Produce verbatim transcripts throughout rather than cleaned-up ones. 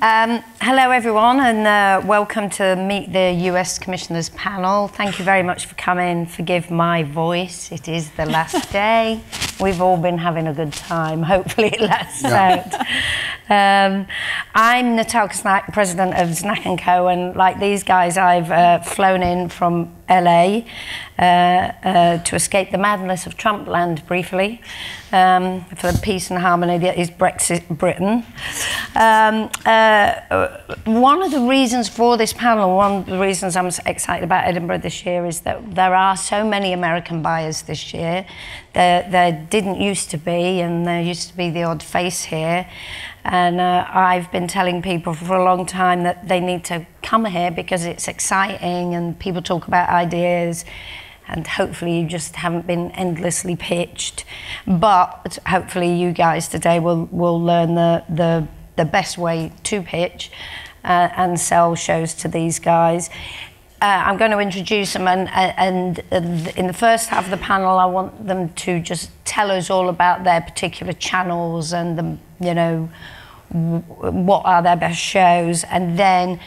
Um, hello everyone, and uh, welcome to Meet the U S Commissioners panel. Thank you very much for coming. Forgive my voice, it is the last day. We've all been having a good time, hopefully it lasts yeah. out. Um, I'm Natalia Snack, president of Snack and Co, and like these guys, I've uh, flown in from L A uh, uh, to escape the madness of Trump land briefly, um, for the peace and harmony that is Brexit Britain. Um, uh, Uh, one of the reasons for this panel, one of the reasons I'm so excited about Edinburgh this year, is that there are so many American buyers this year. There, there didn't used to be, and there used to be the odd face here. And uh, I've been telling people for a long time that they need to come here because it's exciting and people talk about ideas. And hopefully you just haven't been endlessly pitched. But hopefully you guys today will, will learn the, the the best way to pitch uh, and sell shows to these guys. Uh, I'm going to introduce them, and, and in the first half of the panel, I want them to just tell us all about their particular channels and, the, you know, what are their best shows. And then uh,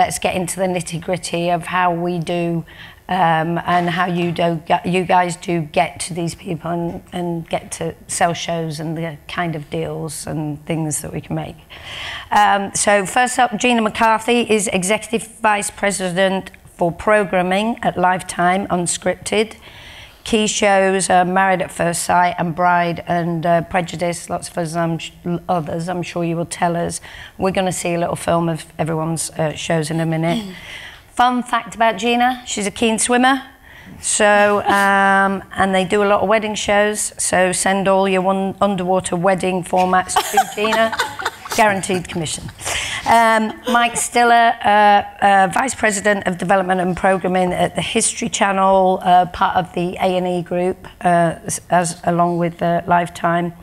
let's get into the nitty-gritty of how we do um, and how you, do, you guys do get to these people and, and get to sell shows and the kind of deals and things that we can make. Um, so first up, Gina McCarthy is Executive Vice President for Programming at Lifetime Unscripted. Key shows are Married at First Sight and Bride and uh, Prejudice, lots of us, I'm others, I'm sure you will tell us. We're going to see a little film of everyone's uh, shows in a minute. Mm. Fun fact about Gina, she's a keen swimmer, so, um, and they do a lot of wedding shows, so send all your one underwater wedding formats to Gina. Guaranteed commission. Um, Mike Stiller, uh, uh, Vice President of Development and Programming at the History Channel, uh, part of the A and E group, uh, as, along with uh, Lifetime.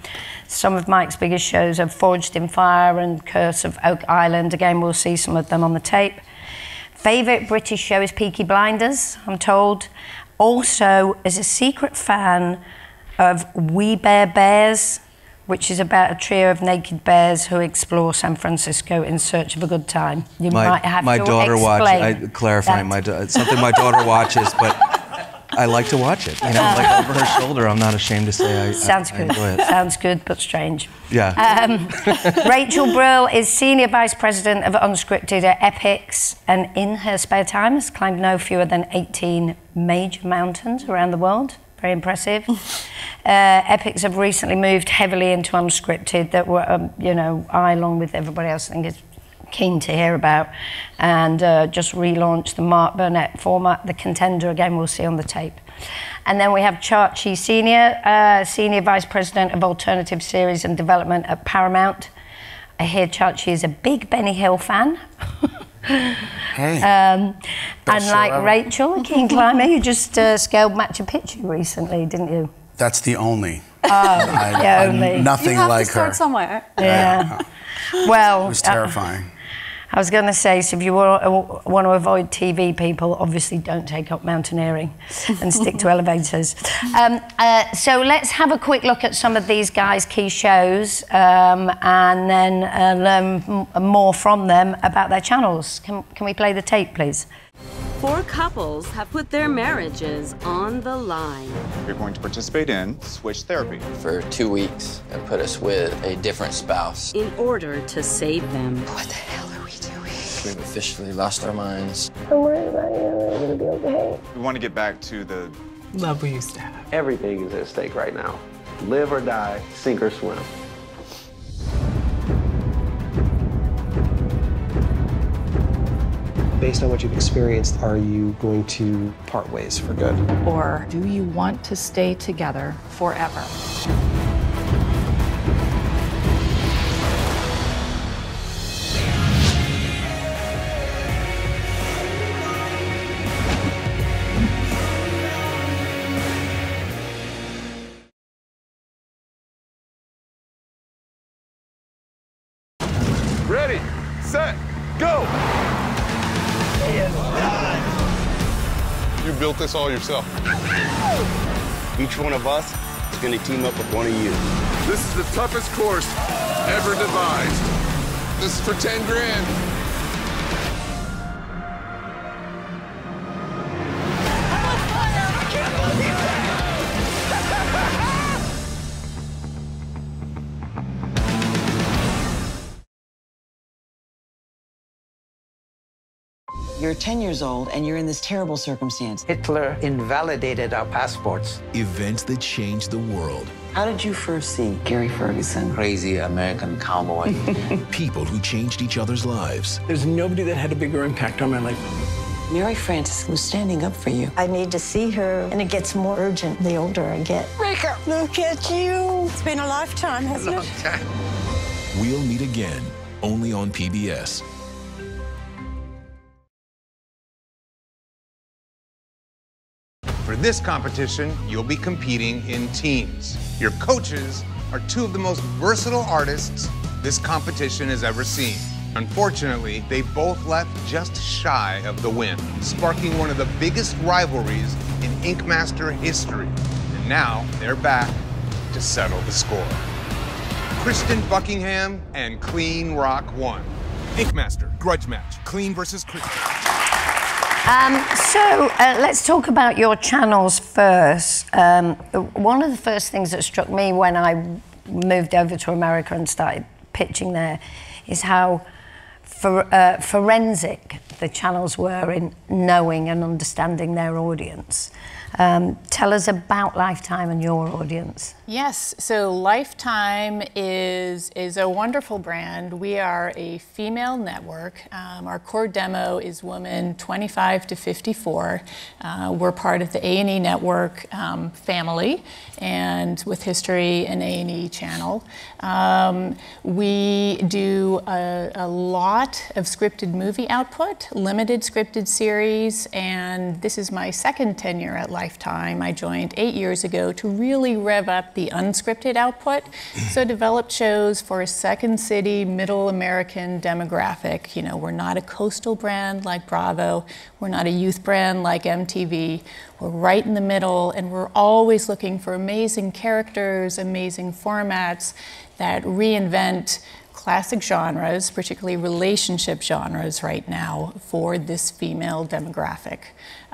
Some of Mike's biggest shows are Forged in Fire and Curse of Oak Island. Again, we'll see some of them on the tape. Favourite British show is Peaky Blinders, I'm told. Also, is a secret fan of We Bear Bears, which is about a trio of naked bears who explore San Francisco in search of a good time. You my, might have my to daughter watches. I clarifying my it's something my daughter watches, but I like to watch it. You know, like over her shoulder. I'm not ashamed to say I, Sounds I, I good. enjoy it. Sounds good, but strange. Yeah. Um, Rachel Brill is Senior Vice President of Unscripted at Epix, and in her spare time has climbed no fewer than eighteen major mountains around the world. Very impressive. Uh, Epix have recently moved heavily into unscripted that were, um, you know, I, along with everybody else, I think is keen to hear about, and uh, just relaunched the Mark Burnett format, The Contender, again, we'll see on the tape. And then we have Charchi Senior, uh, Senior Vice President of Alternative Series and Development at Paramount. I hear Charchi is a big Benny Hill fan. Hey. Um, and like ever. Rachel, a keen climber, you just uh, scaled Machu Picchu recently, didn't you? That's the only. Oh, I, the I, only. I'm nothing you have like to start her. Somewhere. Yeah. yeah. Well, it was terrifying. Uh, I was going to say, so if you want to avoid T V people, obviously don't take up mountaineering and stick to elevators. Um, uh, so let's have a quick look at some of these guys' key shows, um, and then uh, learn m more from them about their channels. Can, can we play the tape, please? Four couples have put their marriages on the line. You're going to participate in switch therapy for two weeks and put us with a different spouse in order to save them. What the hell are we doing? We've officially lost our minds. I'm worried about you. We're gonna be okay. We want to get back to the love we used to have. Everything is at stake right now. Live or die, sink or swim. Based on what you've experienced, are you going to part ways for good? Or do you want to stay together forever? Ready, set, go! You built this all yourself. Each one of us is going to team up with one of you. This is the toughest course ever devised. This is for ten grand. I'm on fire! I can't believe that! You're ten years old and you're in this terrible circumstance. Hitler invalidated our passports. Events that changed the world. How did you first see Gary Ferguson? Crazy American cowboy. People who changed each other's lives. There's nobody that had a bigger impact on my life. Mary Frances was standing up for you. I need to see her, and it gets more urgent the older I get. Rika, look at you. It's been a lifetime, hasn't it? A long time. We'll meet again, only on P B S. For this competition, you'll be competing in teams. Your coaches are two of the most versatile artists this competition has ever seen. Unfortunately, they both left just shy of the win, sparking one of the biggest rivalries in Ink Master history. And now they're back to settle the score. Kristen Buckingham and Clean Rock won. Ink Master, grudge match, Clean versus Kristen. Um, so, uh, let's talk about your channels first. Um, one of the first things that struck me when I moved over to America and started pitching there is how for, uh, forensic the channels were in knowing and understanding their audience. Um, tell us about Lifetime and your audience. Yes, so Lifetime is, is a wonderful brand. We are a female network. Um, our core demo is women twenty-five to fifty-four. Uh, we're part of the A and E network um, family, and with History and A and E channel. Um, we do a, a lot of scripted movie output, limited scripted series, and this is my second tenure at Lifetime. I joined eight years ago to really rev up the unscripted output, so developed shows for a second city, middle American demographic. You know, we're not a coastal brand like Bravo, we're not a youth brand like M T V, we're right in the middle, and we're always looking for amazing characters, amazing formats that reinvent classic genres, particularly relationship genres right now, for this female demographic.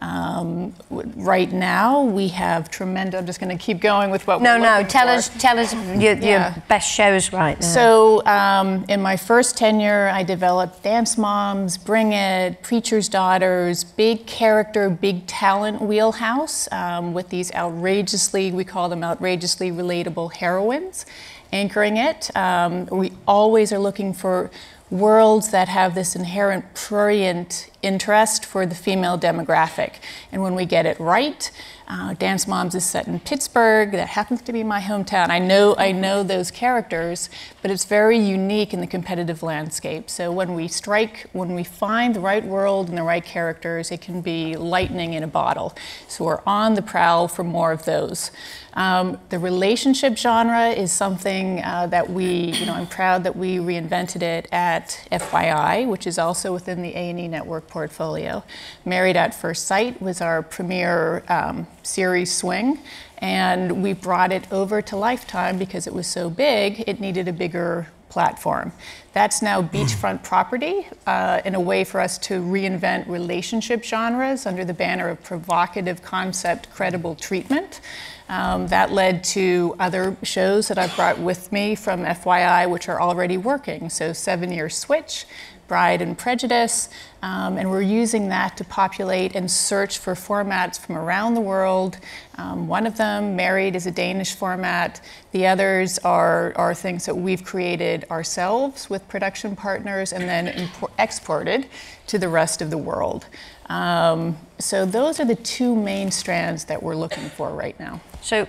Um, right now, we have tremendous. I'm just going to keep going with what. No, we're no. Tell for. us, tell us your, yeah. your best shows right now. So, um, in my first tenure, I developed Dance Moms, Bring It, Preacher's Daughters, big character, big talent wheelhouse um, with these outrageously, we call them outrageously relatable heroines, anchoring it. Um, we always are looking for worlds that have this inherent prurient interest for the female demographic. And when we get it right, uh, Dance Moms is set in Pittsburgh. That happens to be my hometown. I know, I know those characters, but it's very unique in the competitive landscape. So when we strike, when we find the right world and the right characters, it can be lightning in a bottle. So we're on the prowl for more of those. Um, the relationship genre is something uh, that we, you know, I'm proud that we reinvented it at F Y I, which is also within the A and E network portfolio. Married at First Sight was our premier um, series swing, and we brought it over to Lifetime because it was so big, it needed a bigger platform. That's now beachfront property uh, in a way for us to reinvent relationship genres under the banner of provocative concept, credible treatment. Um, that led to other shows that I've brought with me from F Y I, which are already working. So Seven-Year Switch, Bride and Prejudice, um, and we're using that to populate and search for formats from around the world. Um, one of them, Married, is a Danish format. The others are, are things that we've created ourselves with production partners and then import, exported to the rest of the world. Um, so those are the two main strands that we're looking for right now. So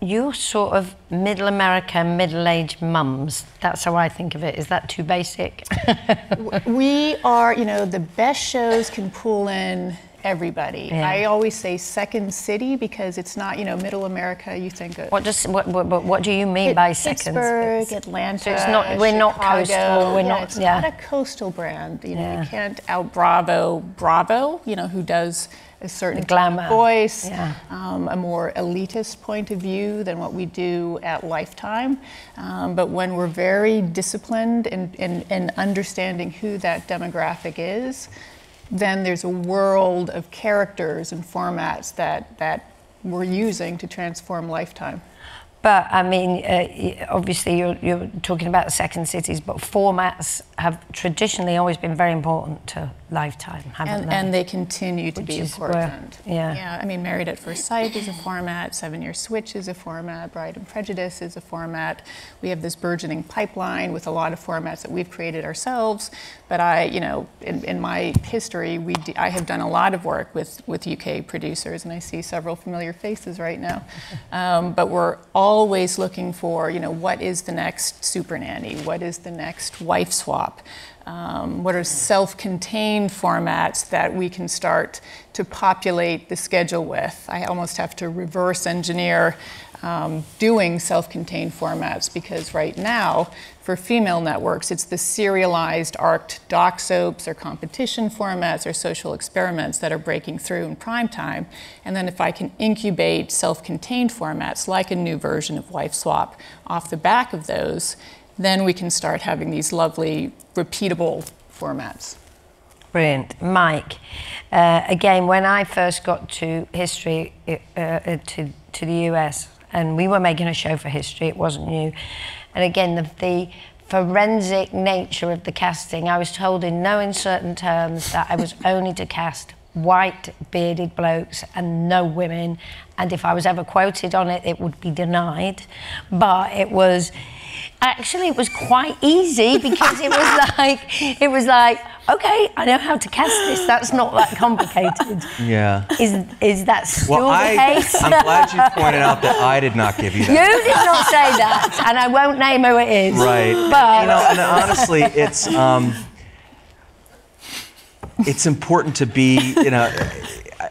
you're sort of middle America, middle-aged mums. That's how I think of it. Is that too basic? We are, you know, the best shows can pull in everybody. Yeah. I always say second city because it's not, you know, middle America, you think of. What, does, what, what, what do you mean it, by second Pittsburgh, it's, Atlanta, so it's not, we're Chicago, not coastal. We're yeah, not, it's yeah. not a coastal brand. You know, yeah. you can't out-Bravo Bravo, you know, who does a certain glamour voice, yeah. um, a more elitist point of view than what we do at Lifetime. Um, but when we're very disciplined in, in, in understanding who that demographic is, then there's a world of characters and formats that, that we're using to transform Lifetime. But I mean, uh, obviously you're, you're talking about second cities, but formats have traditionally always been very important to Lifetime, haven't and, they? And they continue to Which be important. Where, yeah. yeah. I mean, Married at First Sight is a format, Seven Year Switch is a format, Bride and Prejudice is a format. We have this burgeoning pipeline with a lot of formats that we've created ourselves. But I, you know, in, in my history, we d I have done a lot of work with, with U K producers, and I see several familiar faces right now. Um, but we're all always looking for, you know, what is the next Super Nanny? What is the next Wife Swap? Um, what are self-contained formats that we can start to populate the schedule with? I almost have to reverse engineer um, doing self-contained formats, because right now, for female networks, it's the serialized arced doc soaps or competition formats or social experiments that are breaking through in prime time. And then if I can incubate self-contained formats like a new version of Wife Swap off the back of those, then we can start having these lovely, repeatable formats. Brilliant. Mike, uh, again, when I first got to History, uh, to, to the U S, and we were making a show for History, it wasn't new. And again, the, the forensic nature of the casting, I was told in no uncertain terms that I was only to cast white bearded blokes and no women. And if I was ever quoted on it, it would be denied. But it was, actually it was quite easy, because it was like, it was like, okay, I know how to cast this. That's not that complicated. Yeah. Is is that still well, the I, case? I'm glad you pointed out that I did not give you that. You did not say that, and I won't name who it is. Right. But you know, and honestly, it's um, it's important to be. You know,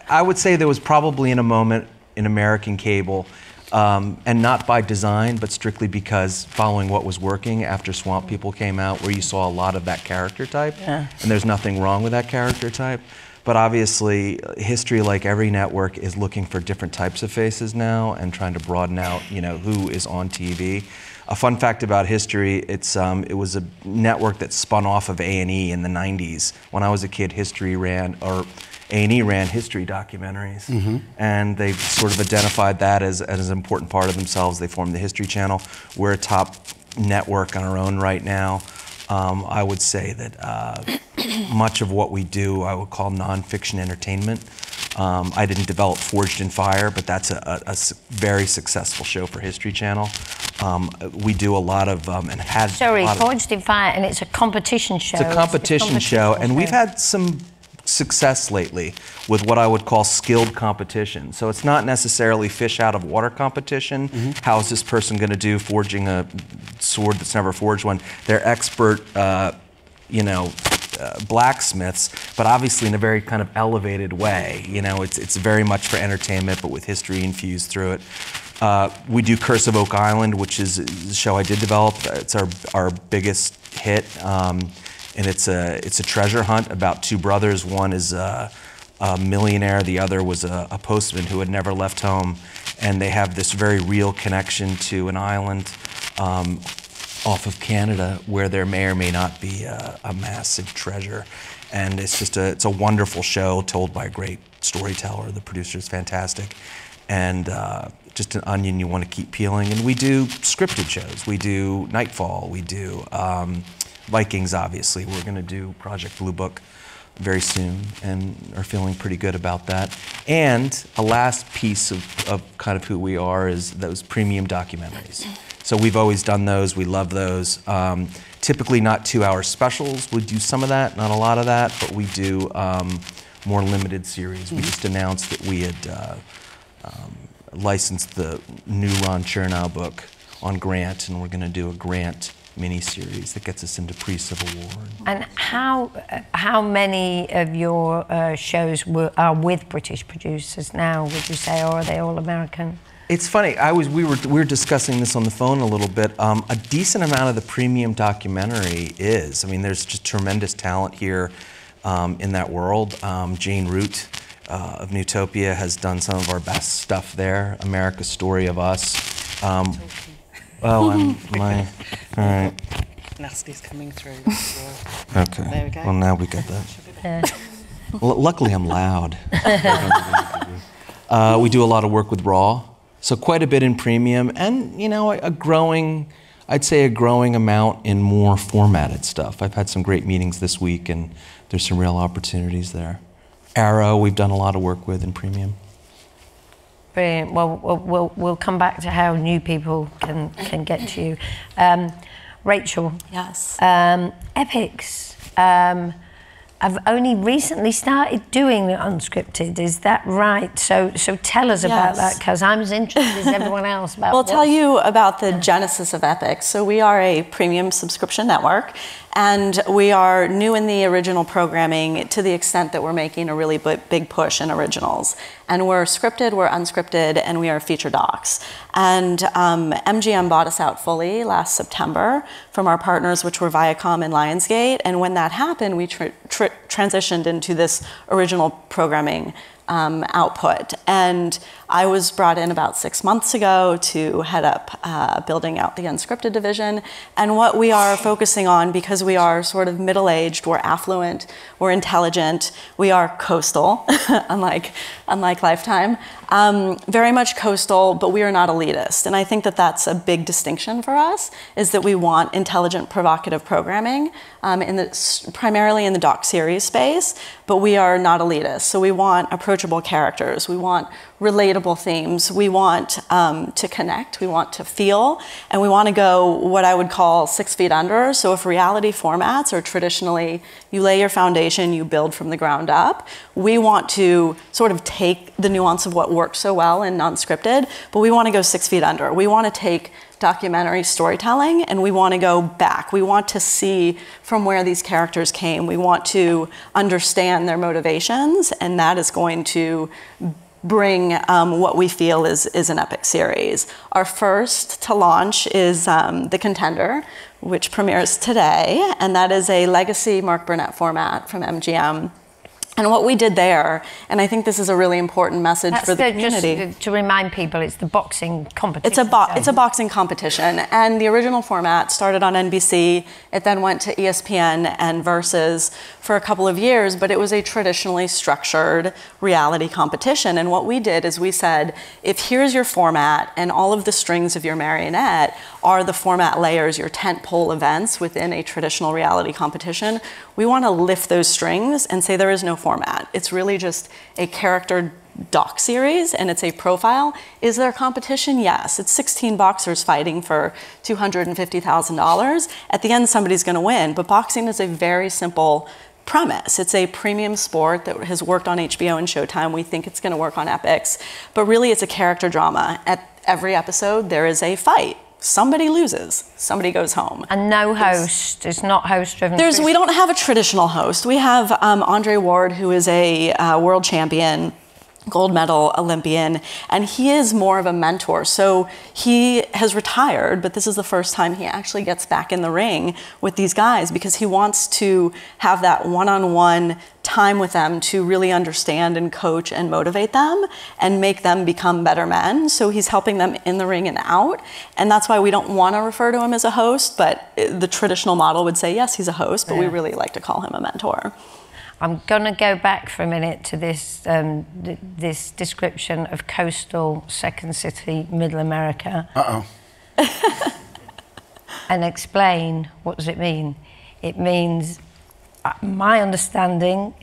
I would say there was probably in a moment in American cable. Um, and not by design, but strictly because following what was working after Swamp People came out, where you saw a lot of that character type, yeah. and there's nothing wrong with that character type. But obviously, History, like every network, is looking for different types of faces now and trying to broaden out, you know, who is on T V. A fun fact about History, it's, um, it was a network that spun off of A and E in the nineties. When I was a kid, History ran, or A and E ran history documentaries, mm-hmm. and they sort of identified that as, as an important part of themselves. They formed the History Channel. We're a top network on our own right now. Um, I would say that uh, much of what we do, I would call nonfiction entertainment. Um, I didn't develop Forged in Fire, but that's a, a, a very successful show for History Channel. Um, we do a lot of, um, and had Sorry, a lot Forged of, in Fire, and it's a competition show. It's a competition, it's a competition show, show, and we've had some success lately with what I would call skilled competition. So it's not necessarily fish out of water competition. Mm-hmm. How is this person going to do forging a sword that's never forged one? They're expert, uh, you know, uh, blacksmiths, but obviously in a very kind of elevated way. You know, it's, it's very much for entertainment, but with history infused through it. Uh, we do Curse of Oak Island, which is a show I did develop. It's our, our biggest hit. Um, And it's a, it's a treasure hunt about two brothers. One is a, a millionaire, the other was a, a postman who had never left home. And they have this very real connection to an island um, off of Canada where there may or may not be a, a massive treasure. And it's just a, it's a wonderful show told by a great storyteller. The producer is fantastic. And uh, just an onion you want to keep peeling. And we do scripted shows. We do Nightfall, we do... Um, Vikings, obviously. We're going to do Project Blue Book very soon and are feeling pretty good about that. And a last piece of, of kind of who we are is those premium documentaries. So we've always done those. We love those. Um, typically not two-hour specials. We do some of that, not a lot of that, but we do um, more limited series. Mm-hmm. We just announced that we had uh, um, licensed the new Ron Chernow book on Grant, and we're going to do a Grant mini-series that gets us into pre-Civil War. And how how many of your uh, shows were, are with British producers now, would you say, or are they all American? It's funny, I was we were we were discussing this on the phone a little bit. Um, a decent amount of the premium documentary is. I mean, there's just tremendous talent here um, in that world. Um, Jane Root uh, of Newtopia has done some of our best stuff there. America's Story of Us. Um, oh, I'm, my, all right. Nasty's coming through. So. Okay. There we go. Well, now we got that. L luckily, I'm loud. uh, we do a lot of work with RAW, so quite a bit in premium, and you know, a, a growing, I'd say a growing amount in more formatted stuff. I've had some great meetings this week, and there's some real opportunities there. Arrow, we've done a lot of work with in premium. Brilliant. Well, we'll we'll come back to how new people can can get to you. Um, Rachel. Yes. Um, Epix. Um, I've only recently started doing the unscripted. Is that right? So, so tell us yes. about that, because I'm as interested as everyone else about. We'll tell you about the genesis of Epix. So, we are a premium subscription network, and we are new in the original programming to the extent that we're making a really big push in originals. And we're scripted, we're unscripted, and we are feature docs. And um, M G M bought us out fully last September from our partners, which were Viacom and Lionsgate. And when that happened, we tra tra transitioned into this original programming um, output. And I was brought in about six months ago to head up uh, building out the unscripted division. And what we are focusing on, because we are sort of middle-aged, we're affluent, we're intelligent, we are coastal, unlike, unlike Lifetime, um, very much coastal, but we are not elitist. And I think that that's a big distinction for us, is that we want intelligent, provocative programming, um, in the, primarily in the doc series space, but we are not elitist. So we want approachable characters, we want relatable themes. We want um, to connect, we want to feel, and we want to go what I would call six feet under. So if reality formats are traditionally, you lay your foundation, you build from the ground up, we want to sort of take the nuance of what works so well in non-scripted, but we want to go six feet under. We want to take documentary storytelling, and we want to go back. We want to see from where these characters came. We want to understand their motivations, and that is going to bring um, what we feel is, is an epic series. Our first to launch is um, The Contender, which premieres today, and that is a legacy Mark Burnett format from M G M. And what we did there, and I think this is a really important message That's for the, the community. Just to remind people, it's the boxing competition. It's a, bo it's a boxing competition, and the original format started on N B C. It then went to E S P N and Versus for a couple of years, but it was a traditionally structured reality competition. And what we did is we said, if here's your format, and all of the strings of your marionette are the format layers, your tentpole events within a traditional reality competition, we want to lift those strings and say there is no format. It's really just a character doc series, and it's a profile. Is there competition? Yes. It's sixteen boxers fighting for two hundred fifty thousand dollars. At the end, somebody's going to win, but boxing is a very simple premise. It's a premium sport that has worked on H B O and Showtime. We think it's going to work on Epix, but really it's a character drama. At every episode, there is a fight. Somebody loses, somebody goes home. And no host, it's not host-driven. There's, we don't have a traditional host. We have um, Andre Ward, who is a uh, world champion, gold medal Olympian, and he is more of a mentor. So he has retired, but this is the first time he actually gets back in the ring with these guys, because he wants to have that one-on-one time with them to really understand and coach and motivate them and make them become better men. So he's helping them in the ring and out. And that's why we don't want to refer to him as a host, but the traditional model would say, yes, he's a host, but yeah. we really like to call him a mentor. I'm going to go back for a minute to this, um, th this description of coastal, second city, middle America. Uh-oh. And explain, what does it mean? It means, uh, my understanding,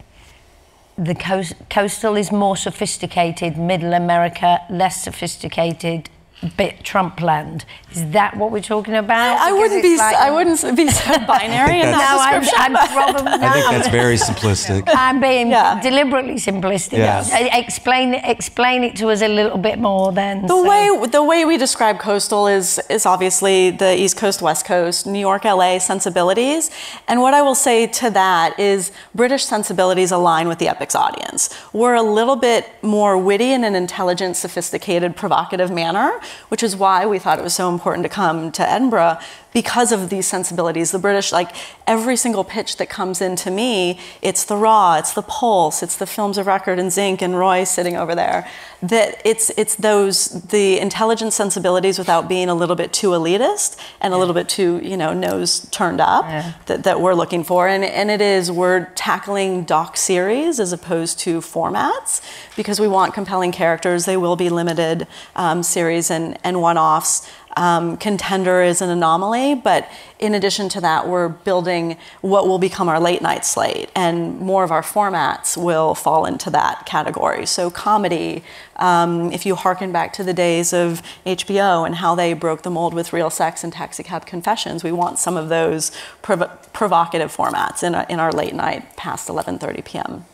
the coast, coastal is more sophisticated, middle America less sophisticated, bit Trump land. Is that what we're talking about? I, I wouldn't be like, so, I wouldn't be so binary in that no, description. I'm, I'm probably not. I think that's very simplistic. I'm being yeah. deliberately simplistic. Yes. Explain explain it to us a little bit more then. The so. way the way we describe coastal is is obviously the East Coast, West Coast, New York, L A sensibilities. And what I will say to that is British sensibilities align with the Epix audience. We're a little bit more witty in an intelligent, sophisticated, provocative manner, which is why we thought it was so important to come to Edinburgh, because of these sensibilities. The British, like every single pitch that comes in to me, it's the RAW, it's the Pulse, it's the Films of Record and Zinc and Roy sitting over there. That it's it's those the intelligent sensibilities without being a little bit too elitist and a yeah. little bit too, you know, nose turned up yeah. that, that we're looking for. And and it is we're tackling doc series as opposed to formats because we want compelling characters. They will be limited um, series and and one-offs. Um, Contender is an anomaly, but in addition to that, we're building what will become our late night slate, and more of our formats will fall into that category. So comedy, um, if you hearken back to the days of H B O and how they broke the mold with Real Sex and Taxicab Confessions, we want some of those prov provocative formats in, a, in our late night past eleven thirty p m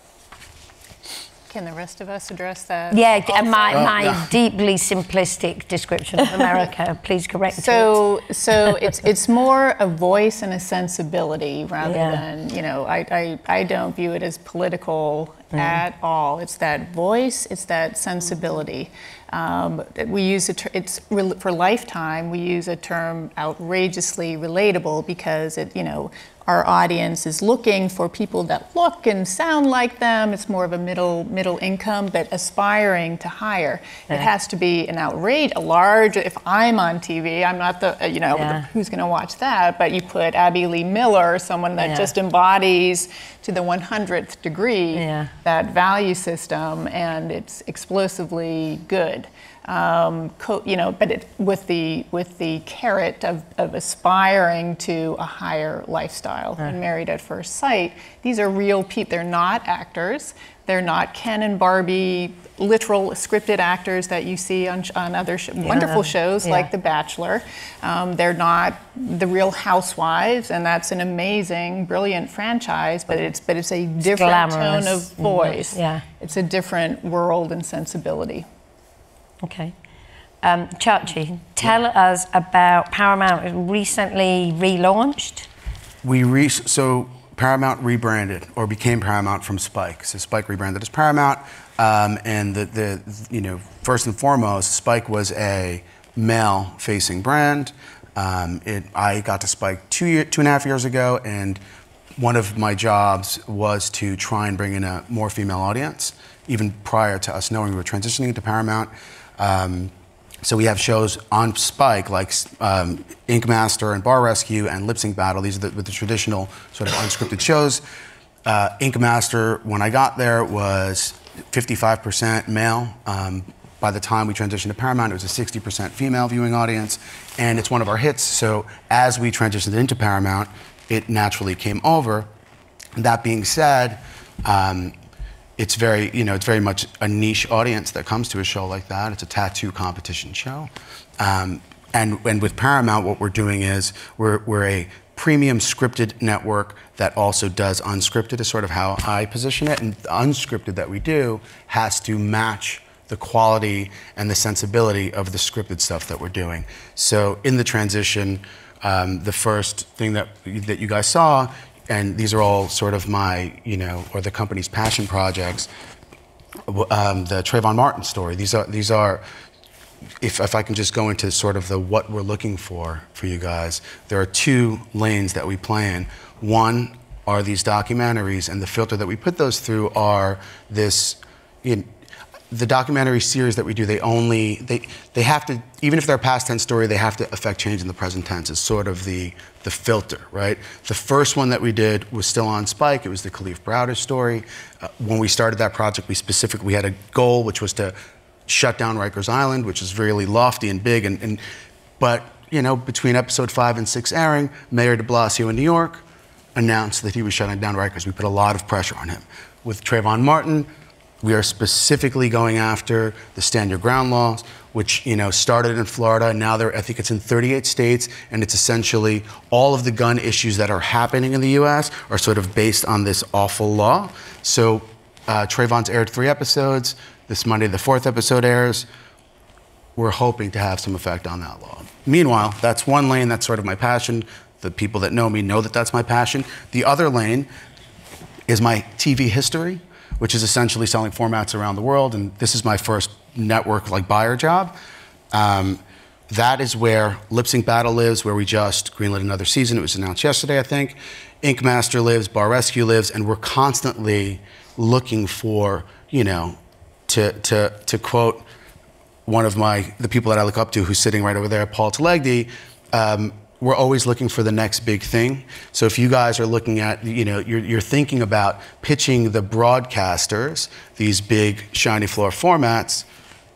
Can the rest of us address that? Yeah, also? my, my oh, yeah. deeply simplistic description of America. Please correct so, it. So it's it's more a voice and a sensibility rather yeah. than, you know, I, I, I don't view it as political mm. at all. It's that voice, it's that sensibility. Um, we use a ter it's for Lifetime, we use a term outrageously relatable because it, you know, our audience is looking for people that look and sound like them. It's more of a middle middle income, but aspiring to higher. Yeah. It has to be an outrage, a large. If I'm on T V, I'm not the you know yeah. the, who's going to watch that. But you put Abby Lee Miller, someone that yeah. just embodies to the one hundredth degree yeah. that value system, and it's explosively good. Um, co you know, but it, with the with the carrot of, of aspiring to a higher lifestyle. Yeah. And Married at First Sight, these are real people. They're not actors. They're not Ken and Barbie, literal scripted actors that you see on, on other sh yeah. wonderful shows yeah. like The Bachelor. Um, they're not the Real Housewives, and that's an amazing, brilliant franchise. But it's but it's a different it's glamorous. Tone of voice. Mm-hmm. Yeah, it's a different world and sensibility. Okay. Um, Charchi, tell yeah. us about Paramount recently relaunched. We re So Paramount rebranded or became Paramount from Spike. So Spike rebranded as Paramount. Um, and the, the, you know, first and foremost, Spike was a male-facing brand. Um, it, I got to Spike two, year, two and a half years ago, and one of my jobs was to try and bring in a more female audience, even prior to us knowing we were transitioning into Paramount. Um, so we have shows on Spike like um, Ink Master and Bar Rescue and Lip Sync Battle. These are the, with the traditional sort of unscripted shows. Uh, Ink Master, when I got there, was fifty-five percent male. Um, by the time we transitioned to Paramount, it was a sixty percent female viewing audience, and it's one of our hits. So as we transitioned into Paramount, it naturally came over. That being said, um, It's very, you know, it's very much a niche audience that comes to a show like that. It's a tattoo competition show. Um, and, and with Paramount, what we're doing is we're, we're a premium scripted network that also does unscripted, is sort of how I position it. And the unscripted that we do has to match the quality and the sensibility of the scripted stuff that we're doing. So in the transition, um, the first thing that, that you guys saw, and these are all sort of my, you know, or the company's passion projects. Um, the Trayvon Martin story. These are, these are. If if I can just go into sort of the what we're looking for for you guys. There are two lanes that we play in. One are these documentaries, and the filter that we put those through are this. You know, the documentary series that we do, they only they they have to, even if they're past tense story, they have to affect change in the present tense. Is sort of the the filter, right? The first one that we did was still on Spike. It was the Khalif Browder story. Uh, when we started that project, we specifically we had a goal, which was to shut down Rikers Island, which is really lofty and big. And, and but you know, between episode five and six airing, Mayor de Blasio in New York announced that he was shutting down Rikers. We put a lot of pressure on him. With Trayvon Martin, we are specifically going after the Stand Your Ground laws, which, you know, started in Florida, and now they're, I think it's in thirty-eight states, and it's essentially all of the gun issues that are happening in the U S are sort of based on this awful law. So uh, Trayvon's aired three episodes. This Monday, the fourth episode airs. We're hoping to have some effect on that law. Meanwhile, that's one lane. That's sort of my passion. The people that know me know that that's my passion. The other lane is my T V history, which is essentially selling formats around the world, and this is my first network like buyer job. Um, That is where Lip Sync Battle lives, where we just greenlit another season. It was announced yesterday, I think. Ink Master lives, Bar Rescue lives, and we're constantly looking for, you know, to to to quote one of my the people that I look up to, who's sitting right over there, Paul Telegdi. Um, we're always looking for the next big thing. So if you guys are looking at, you know, you're, you're thinking about pitching the broadcasters these big shiny floor formats,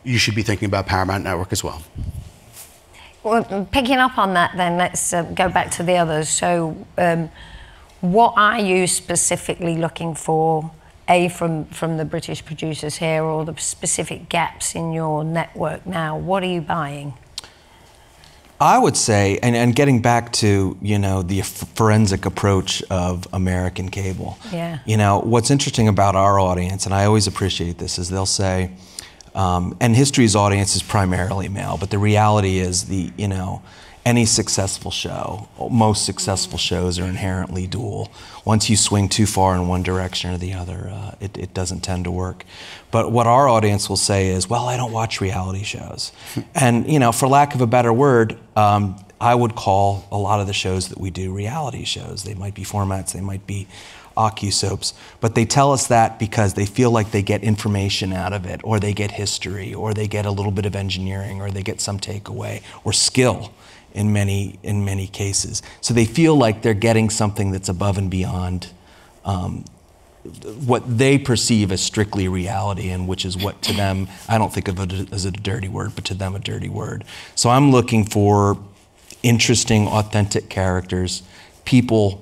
you should be thinking about Paramount Network as well. Well, picking up on that then, let's uh, go back to the others. So um, what are you specifically looking for, A, from, from the British producers here, or the specific gaps in your network now? What are you buying? I would say, and, and getting back to, you know, the forensic approach of American cable. Yeah. You know, what's interesting about our audience, and I always appreciate this, is they'll say, Um, and History's audience is primarily male, but the reality is the, you know, any successful show, most successful shows are inherently dual. Once you swing too far in one direction or the other, uh, it, it doesn't tend to work. But what our audience will say is, well, I don't watch reality shows. And, you know, for lack of a better word, um, I would call a lot of the shows that we do reality shows. They might be formats, they might be OcuSoaps, but they tell us that because they feel like they get information out of it, or they get history, or they get a little bit of engineering, or they get some takeaway, or skill in many, in many cases. So they feel like they're getting something that's above and beyond um, what they perceive as strictly reality, and which is what to them, I don't think of it as a dirty word, but to them a dirty word. So I'm looking for interesting, authentic characters, people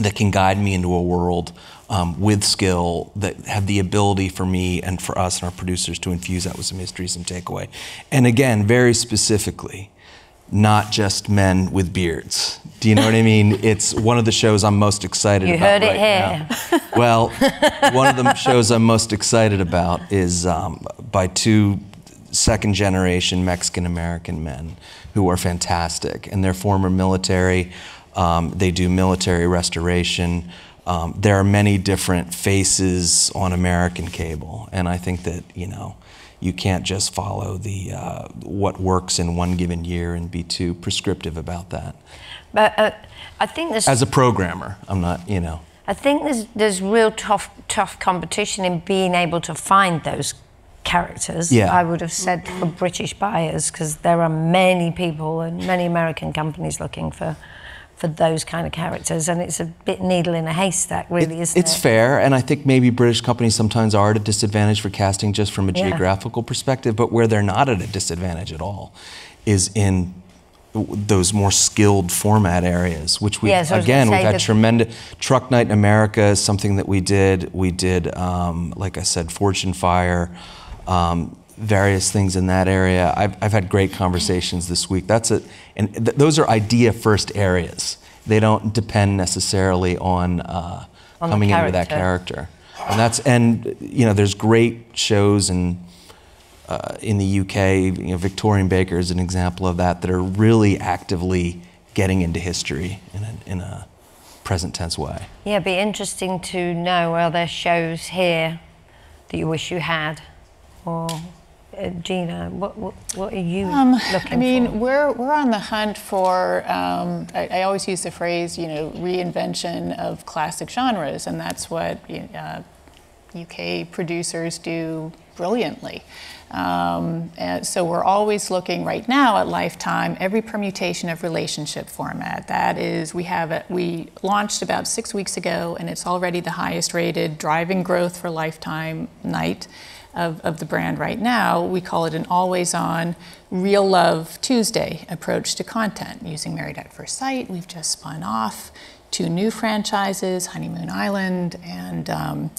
that can guide me into a world um, with skill, that have the ability for me and for us and our producers to infuse that with some history, some takeaway. And again, very specifically, not just men with beards. Do you know what I mean? It's one of the shows I'm most excited you about. You heard it right here. Now. Well, one of the shows I'm most excited about is um, by two second generation Mexican American men who are fantastic, and they're former military. Um, they do military restoration. Um, there are many different faces on American cable, and I think that, you know, you can't just follow the uh, what works in one given year and be too prescriptive about that. But uh, I think there's, as a programmer, I'm not, you know. I think there's there's real tough tough competition in being able to find those characters. Yeah. I would have said for British buyers, because there are many people and many American companies looking for. for those kind of characters, and it's a bit needle in a haystack, really, it, isn't it's it? It's fair, and I think maybe British companies sometimes are at a disadvantage for casting just from a yeah. geographical perspective, but where they're not at a disadvantage at all is in those more skilled format areas, which we, yeah, so again, we've had tremendous, Truck Night in America is something that we did. We did, um, like I said, Forged in Fire, um, various things in that area. I've, I've had great conversations this week. That's a, and th those are idea first areas. They don't depend necessarily on, uh, on coming in with that character. And that's, and you know, there's great shows in, uh, in the U K, you know, Victorian Baker is an example of that, that are really actively getting into history in a, in a present tense way. Yeah, it'd be interesting to know, are there shows here that you wish you had, or Uh, Gina, what, what, what are you um, looking for? I mean, for? we're we're on the hunt for. Um, I, I always use the phrase, you know, reinvention of classic genres, and that's what uh, U K producers do brilliantly. Um, and so we're always looking right now at Lifetime, every permutation of relationship format. That is, we have a, we launched about six weeks ago, and it's already the highest rated, driving growth for Lifetime night. Of, of the brand right now. We call it an always-on, real love Tuesday approach to content using Married at First Sight. We've just spun off two new franchises, Honeymoon Island and um,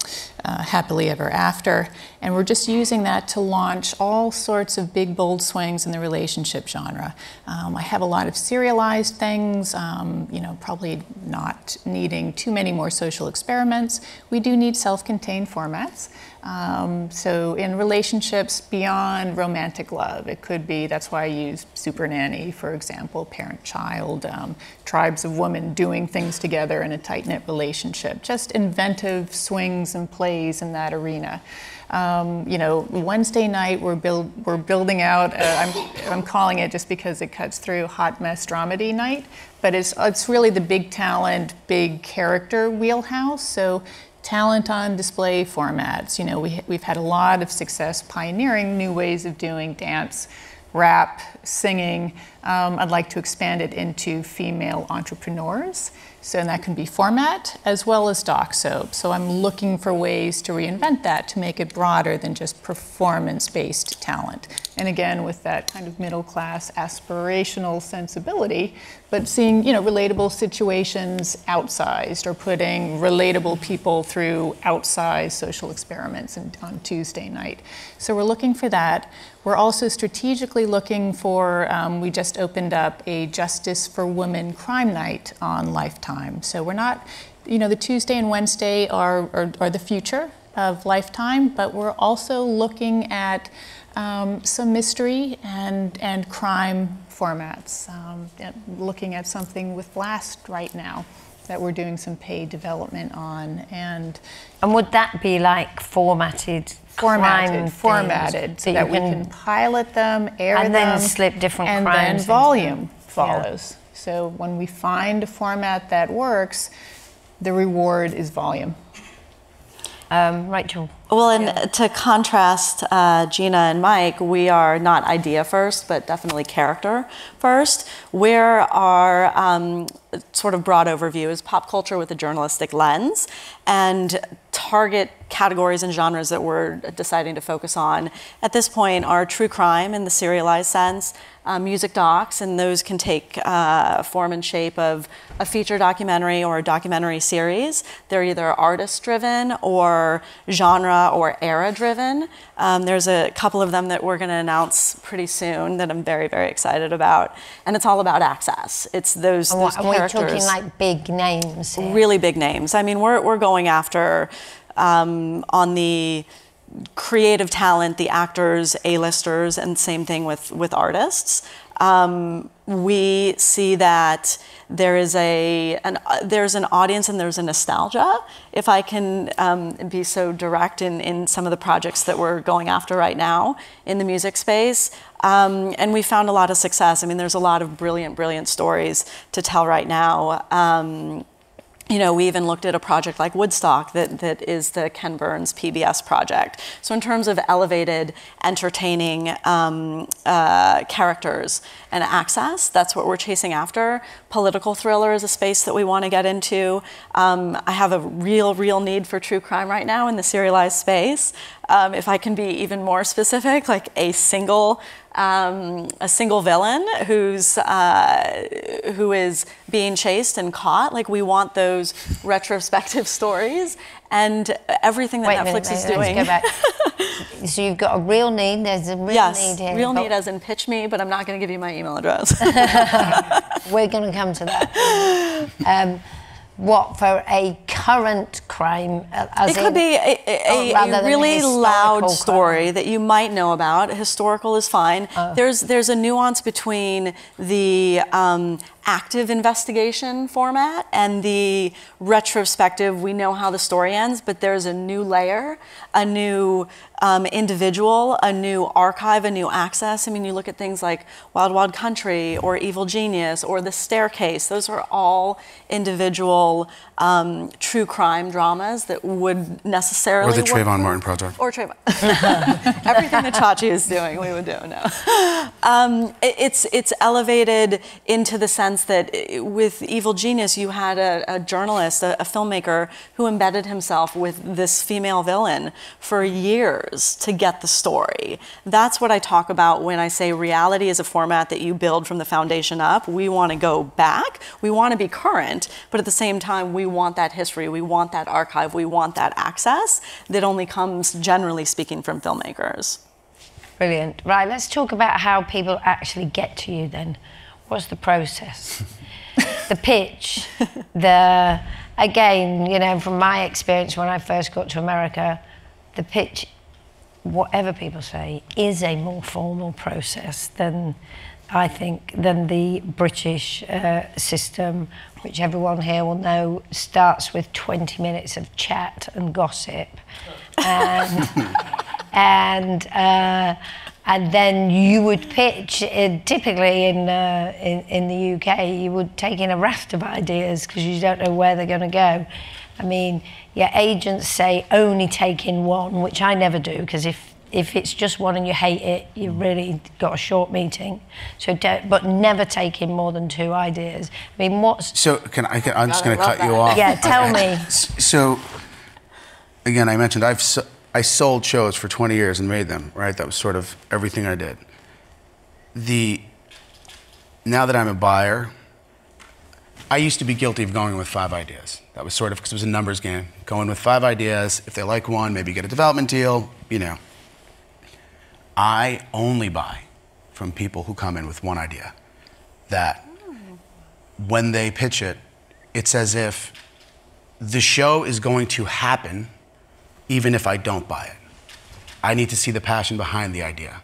uh, Happily Ever After. And we're just using that to launch all sorts of big, bold swings in the relationship genre. Um, I have a lot of serialized things, um, you know, probably not needing too many more social experiments. We do need self-contained formats. Um, so in relationships beyond romantic love, it could be, that's why I use Super Nanny, for example, parent-child, um, tribes of women doing things together in a tight-knit relationship, just inventive swings and plays in that arena. Um, you know, Wednesday night we're, build, we're building out, uh, I'm, I'm calling it just because it cuts through Hot Mess Dramedy Night, but it's, it's really the big talent, big character wheelhouse. So talent on display formats. You know, we, we've had a lot of success pioneering new ways of doing dance, rap, singing. Um, I'd like to expand it into female entrepreneurs. So and that can be format as well as doc soap. So I'm looking for ways to reinvent that to make it broader than just performance-based talent. And again, with that kind of middle-class aspirational sensibility, but seeing, you know, relatable situations outsized or putting relatable people through outsized social experiments and, on Tuesday night. So we're looking for that. We're also strategically looking for, um, we just opened up a Justice for Women crime night on Lifetime. So we're not, you know, the Tuesday and Wednesday are, are, are the future of Lifetime, but we're also looking at um, some mystery and, and crime formats, um, looking at something with Blast right now that we're doing some paid development on. And and would that be like formatted? Formatted, formatted, so that, that we can, can pilot them, air and them. And then slip different and crimes. And then volume follows. Yeah. So when we find a format that works, the reward is volume. Um, Rachel. Well, and yeah. to contrast uh, Gina and Mike, we are not idea first, but definitely character first. Where our um, sort of broad overview is pop culture with a journalistic lens, and target categories and genres that we're deciding to focus on. At this point are true crime in the serialized sense, uh, music docs, and those can take uh, form and shape of a feature documentary or a documentary series. They're either artist-driven or genre or era-driven. Um, there's a couple of them that we're gonna announce pretty soon that I'm very, very excited about. And it's all about access. It's those, and those and characters. We're talking like big names here. Really big names. I mean, we're, we're going after Um, on the creative talent, the actors, A-listers, and same thing with, with artists. Um, we see that there is a, an, uh, there's an audience and there's a nostalgia, if I can um, be so direct in, in some of the projects that we're going after right now in the music space. Um, and we found a lot of success. I mean, there's a lot of brilliant, brilliant stories to tell right now. Um, You know, we even looked at a project like Woodstock that, that is the Ken Burns P B S project. So in terms of elevated, entertaining um, uh, characters and access, that's what we're chasing after. Political thriller is a space that we want to get into. Um, I have a real, real need for true crime right now in the serialized space. Um, if I can be even more specific, like a single Um, a single villain who's uh, who is being chased and caught. Like, we want those retrospective stories and everything that Wait Netflix minute, is doing. Let's go back. So you've got a real need. There's a real yes, need here. Yes, real need as in pitch me, but I'm not going to give you my email address. We're going to come to that. Um, What, for a current crime? As it could in, be a, a, a really loud story crime that you might know about. Historical is fine. Oh. There's, there's a nuance between the um, active investigation format and the retrospective, we know how the story ends, but there's a new layer, a new um, individual, a new archive, a new access. I mean, you look at things like Wild Wild Country or Evil Genius or The Staircase. Those are all individual um, true crime dramas that would necessarily Or the Trayvon work. Martin project. Or Trayvon. Everything that Charchi is doing, we would do, no. Um, it, it's, it's elevated into the sense that with Evil Genius, you had a, a journalist, a, a filmmaker, who embedded himself with this female villain for years to get the story. That's what I talk about when I say reality is a format that you build from the foundation up. We want to go back. We want to be current, but at the same time, we want that history. We want that archive. We want that access that only comes, generally speaking, from filmmakers. Brilliant. Right, let's talk about how people actually get to you then. What's the process? The pitch, the, again, you know, from my experience when I first got to America, the pitch, whatever people say, is a more formal process than, I think, than the British uh, system, which everyone here will know starts with twenty minutes of chat and gossip. And, and, uh, and then you would pitch, uh, typically in, uh, in, in the U K, you would take in a raft of ideas because you don't know where they're going to go. I mean, your agents say only take in one, which I never do, because if, if it's just one and you hate it, you've really got a short meeting. So, but never take in more than two ideas. I mean, what's... So, can I, I'm just going to cut that. you off. Yeah, tell okay. me. So, again, I mentioned I've I sold shows for twenty years and made them, right? That was sort of everything I did. The, now that I'm a buyer, I used to be guilty of going with five ideas. That was sort of, because it was a numbers game. Going with five ideas, if they like one, maybe get a development deal, you know. I only buy from people who come in with one idea. That when they pitch it, it's as if the show is going to happen even if I don't buy it. I need to see the passion behind the idea.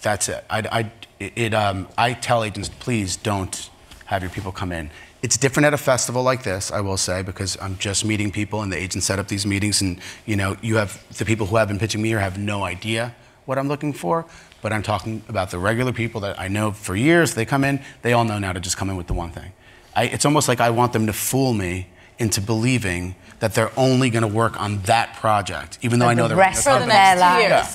That's it. I, I, it, um, I tell agents, please don't have your people come in. It's different at a festival like this, I will say, because I'm just meeting people and the agents set up these meetings, and you know, you have the people who have been pitching me here have no idea what I'm looking for, but I'm talking about the regular people that I know for years. They come in, they all know now to just come in with the one thing. I, it's almost like I want them to fool me into believing that they're only going to work on that project, even though I know they're going to work on that.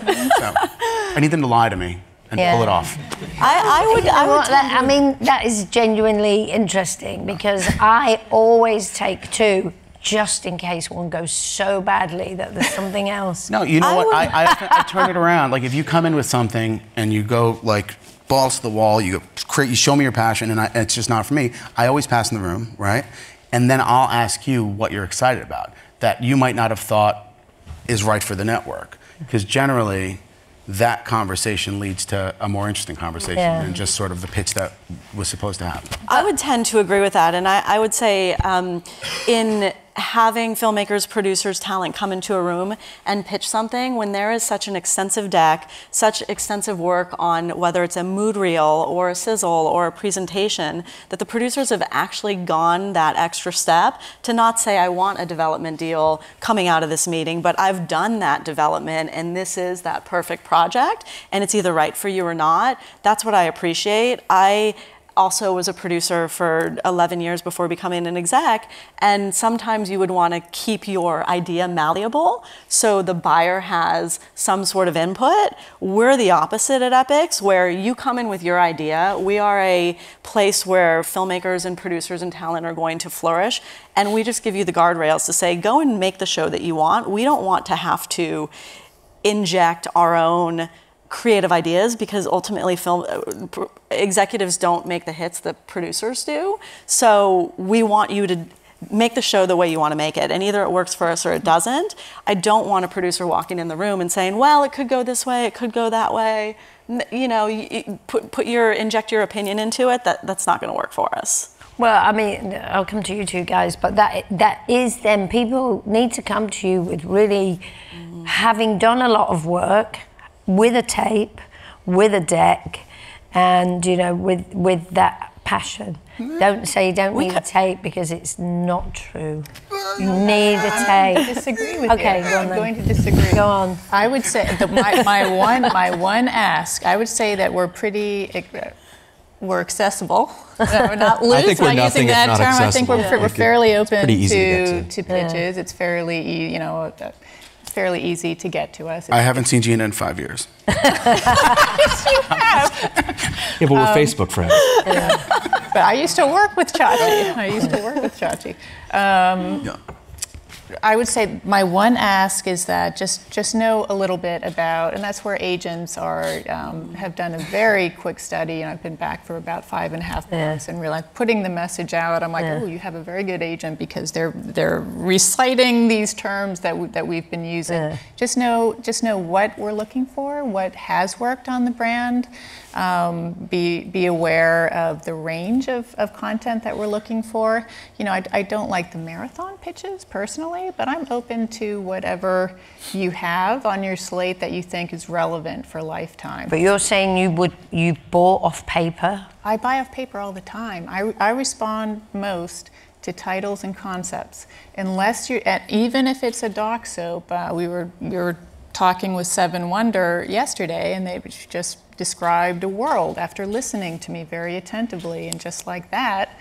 I need them to lie to me. And yeah. pull it off. I, I would. You know I, would that, I mean, that is genuinely interesting because I always take two, just in case one goes so badly that there's something else. No, you know I what? I, I, I turn it around. Like if you come in with something and you go like balls to the wall, you create, you show me your passion, and I, it's just not for me. I always pass in the room, right? And then I'll ask you what you're excited about that you might not have thought is right for the network, because generally. That conversation leads to a more interesting conversation yeah. than just sort of the pitch that was supposed to happen. I would tend to agree with that, and I, I would say um, in having filmmakers, producers, talent come into a room and pitch something, when there is such an extensive deck, such extensive work on whether it's a mood reel or a sizzle or a presentation, that the producers have actually gone that extra step to not say, I want a development deal coming out of this meeting, but I've done that development and this is that perfect project and it's either right for you or not. That's what I appreciate. I also was a producer for eleven years before becoming an exec, and sometimes you would want to keep your idea malleable so the buyer has some sort of input. We're the opposite at Epix, where you come in with your idea. We are a place where filmmakers and producers and talent are going to flourish, and we just give you the guardrails to say, go and make the show that you want. We don't want to have to inject our own creative ideas, because ultimately film uh, executives don't make the hits that producers do. So we want you to make the show the way you want to make it, and either it works for us or it doesn't. I don't want a producer walking in the room and saying, well, it could go this way, it could go that way. You know, you put, put your, inject your opinion into it. That, that's not going to work for us. Well, I mean, I'll come to you two guys, but that that is then people need to come to you with really mm. having done a lot of work, with a tape, with a deck, and you know, with with that passion. Mm. Don't say you don't we need a tape, because it's not true. You need a tape. I disagree with okay, you. Go on, I'm going to disagree. Go on. I would say the, my, my one my one ask. I would say that we're pretty. We're accessible. We're not loose. I think we're nothing if not accessible. I think we're, yeah. we're fairly open to, to, to pitches. Yeah. It's fairly, you know. fairly easy to get to us. It's I haven't seen Gina in five years. Yes, you have. Yeah, but we're um, Facebook friends. Yeah. But I used to work with Charchi. I used to work with Charchi. Um, yeah. I would say my one ask is that just just know a little bit about, and that's where agents are um, have done a very quick study, and I've been back for about five and a half months, yeah. and realized putting the message out, I'm like, yeah. oh, you have a very good agent, because they're they're reciting these terms that w that we've been using. Yeah. Just know just know what we're looking for, what has worked on the brand. Um, be be aware of the range of, of content that we're looking for. You know, I, I don't like the marathon pitches personally. personally, but I'm open to whatever you have on your slate that you think is relevant for Lifetime. But you're saying you would you bought off paper? I buy off paper all the time. I, I respond most to titles and concepts, unless you, even if it's a doc soap. Uh, we were you were talking with Seven Wonder yesterday, and they just described a world after listening to me very attentively, and just like that,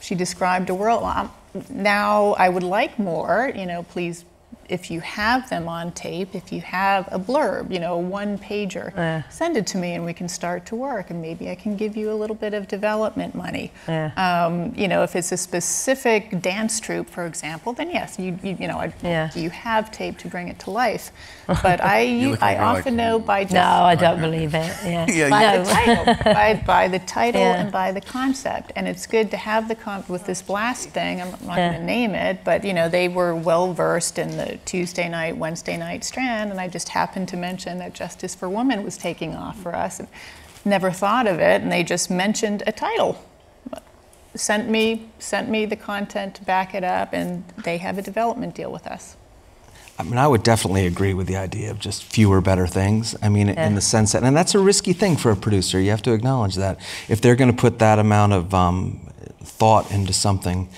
she described a world. Well, now I would like more, you know, please, if you have them on tape, if you have a blurb, you know, one pager, yeah. send it to me and we can start to work, and maybe I can give you a little bit of development money. Yeah. Um, you know, if it's a specific dance troupe, for example, then yes, you you, you know, I, yeah. you have tape to bring it to life. But I you, I often like know by just... No, I don't believe it. Yeah. yeah, by, yeah. The title, by, by the title yeah. and by the concept. And it's good to have the comp with this blast thing. I'm not yeah. going to name it, but, you know, they were well-versed in the Tuesday night, Wednesday night strand, and I just happened to mention that Justice for Women was taking off for us, and never thought of it, and they just mentioned a title. Sent me, sent me the content to back it up, and they have a development deal with us. I mean, I would definitely agree with the idea of just fewer, better things. I mean, yeah. in the sense that, and that's a risky thing for a producer. You have to acknowledge that. If they're going to put that amount of um, thought into something,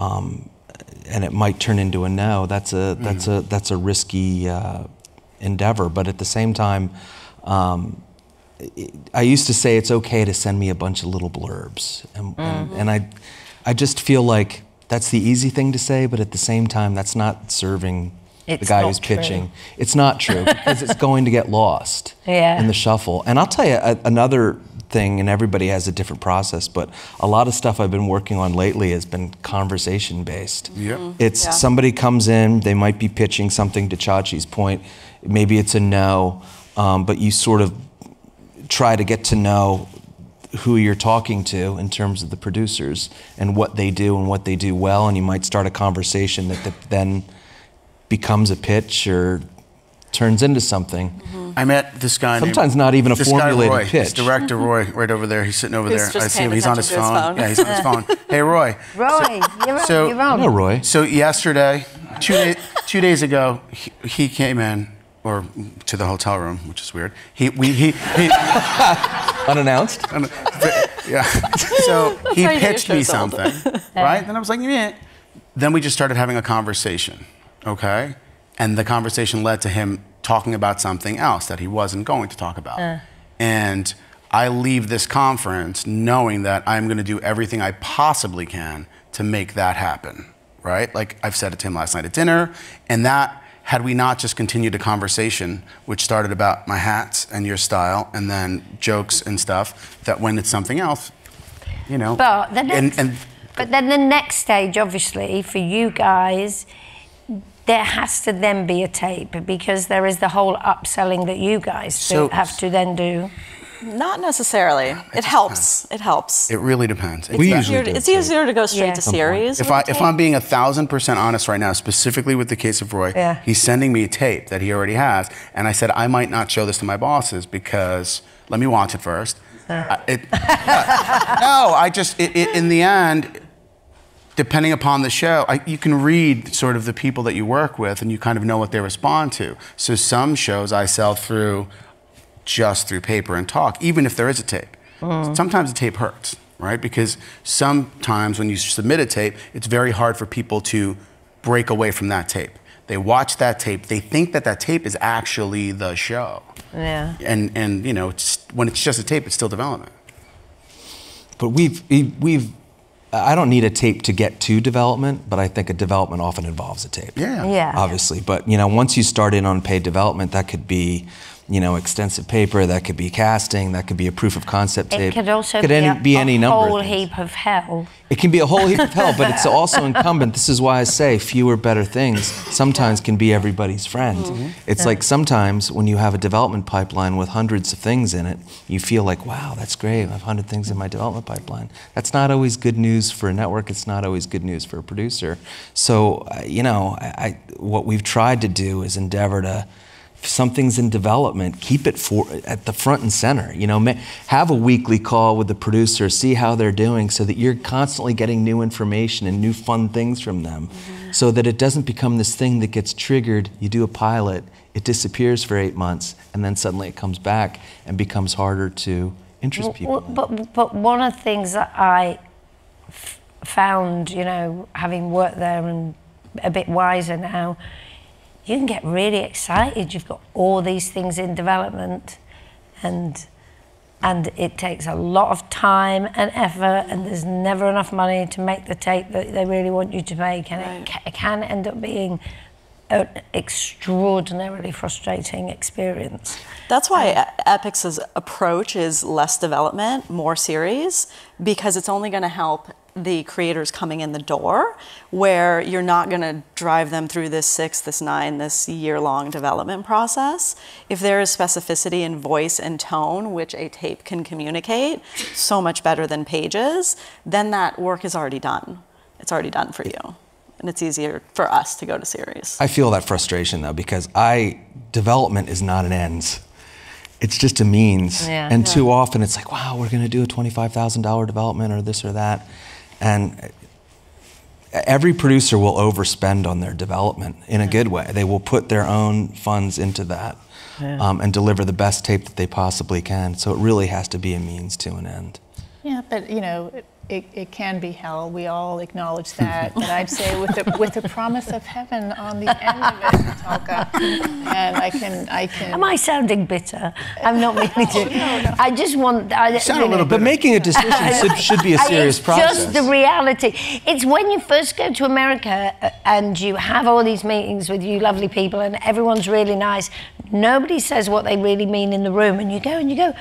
um, and it might turn into a no. That's a that's mm. a that's a risky uh, endeavor. But at the same time, um, it, I used to say it's okay to send me a bunch of little blurbs, and, mm. and, and I, I just feel like that's the easy thing to say. But at the same time, that's not serving it's the guy who's true. pitching. It's not true because it's going to get lost yeah. in the shuffle. And I'll tell you a, another. thing, and everybody has a different process, but a lot of stuff I've been working on lately has been conversation based. Yep. It's yeah. somebody comes in, they might be pitching something, to Chachi's point, maybe it's a no, um, but you sort of try to get to know who you're talking to in terms of the producers and what they do and what they do well, and you might start a conversation that, that then becomes a pitch or turns into something. Mm-hmm. I met this guy. Sometimes named, not even a formulated guy, Roy, pitch. This director Roy, right over there. He's sitting over he's there. I see him. He's on his phone. his phone. Yeah, he's on his phone. Hey, Roy. Roy, so, you're so, wrong. No, Roy. So yesterday, two days, two days ago, he, he came in, or to the hotel room, which is weird. He, we, he, he unannounced. Yeah. So he pitched me something, right? Then I was like, yeah. Then we just started having a conversation. Okay. And the conversation led to him talking about something else that he wasn't going to talk about. Uh. And I leave this conference knowing that I'm gonna do everything I possibly can to make that happen, right? Like I've said it to him last night at dinner, and that, had we not just continued a conversation, which started about my hats and your style, and then jokes and stuff, that when it's something else, you know. But the next, and, and, but then the next stage, obviously, for you guys, there has to then be a tape, because there is the whole upselling that you guys so, have to then do. Not necessarily. It, it helps. Depends. It helps. It really depends. It's we usually do it's easier to go straight yeah. to series. If, I, if I'm being a thousand percent honest right now, specifically with the case of Roy, yeah. he's sending me a tape that he already has, and I said I might not show this to my bosses because let me watch it first. Uh. I, it, uh, no, I just it, it, in the end. Depending upon the show, I, you can read sort of the people that you work with and you kind of know what they respond to. So some shows I sell through just through paper and talk, even if there is a tape. Mm. Sometimes the tape hurts, right? Because sometimes when you submit a tape, it's very hard for people to break away from that tape. They watch that tape, they think that that tape is actually the show. Yeah. And, and you know, it's, when it's just a tape, it's still development. But we've, we've, I don't need a tape to get to development, but I think a development often involves a tape. Yeah. yeah. Obviously, but you know, once you start in on paid development, that could be, you know, extensive paper, that could be casting, that could be a proof of concept tape. It could also could be, any, a, be any a number whole of heap of hell. It can be a whole heap of hell, but it's also incumbent. This is why I say fewer, better things sometimes can be everybody's friend. Mm-hmm. It's yeah. like sometimes when you have a development pipeline with hundreds of things in it, you feel like, wow, that's great. I have one hundred things in my development pipeline. That's not always good news for a network. It's not always good news for a producer. So, uh, you know, I, I, what we've tried to do is endeavor to something's in development, keep it for at the front and center. You know, have a weekly call with the producer, see how they're doing, so that you're constantly getting new information and new fun things from them, mm-hmm. so that it doesn't become this thing that gets triggered. You do a pilot, it disappears for eight months, and then suddenly it comes back and becomes harder to interest well, people. Well, but but one of the things that I f found, you know, having worked there and a bit wiser now, you can get really excited. You've got all these things in development, and and it takes a lot of time and effort, and there's never enough money to make the tape that they really want you to make, and right. it, ca it can end up being an extraordinarily frustrating experience. That's why um, Epix's approach is less development, more series, because it's only going to help the creators coming in the door, where you're not going to drive them through this six, this nine, this year-long development process. If there is specificity in voice and tone, which a tape can communicate so much better than pages, then that work is already done. It's already done for you. And it's easier for us to go to series. I feel that frustration, though, because I development is not an end. It's just a means. Yeah, and yeah. too often it's like, wow, we're going to do a twenty-five thousand dollar development or this or that. And every producer will overspend on their development in a good way. They will put their own funds into that yeah. um, and deliver the best tape that they possibly can. So it really has to be a means to an end. Yeah, but you know, it, it can be hell. We all acknowledge that. But I'd say with the, with the promise of heaven on the end of it, Natalka. And I can, I can. Am I sounding bitter? I'm not meaning to. No, no. I just want. I, sound really, a little bit. But making a decision should, should be a serious it's process. Just the reality. It's when you first go to America and you have all these meetings with you lovely people and everyone's really nice. Nobody says what they really mean in the room, and you go and you go.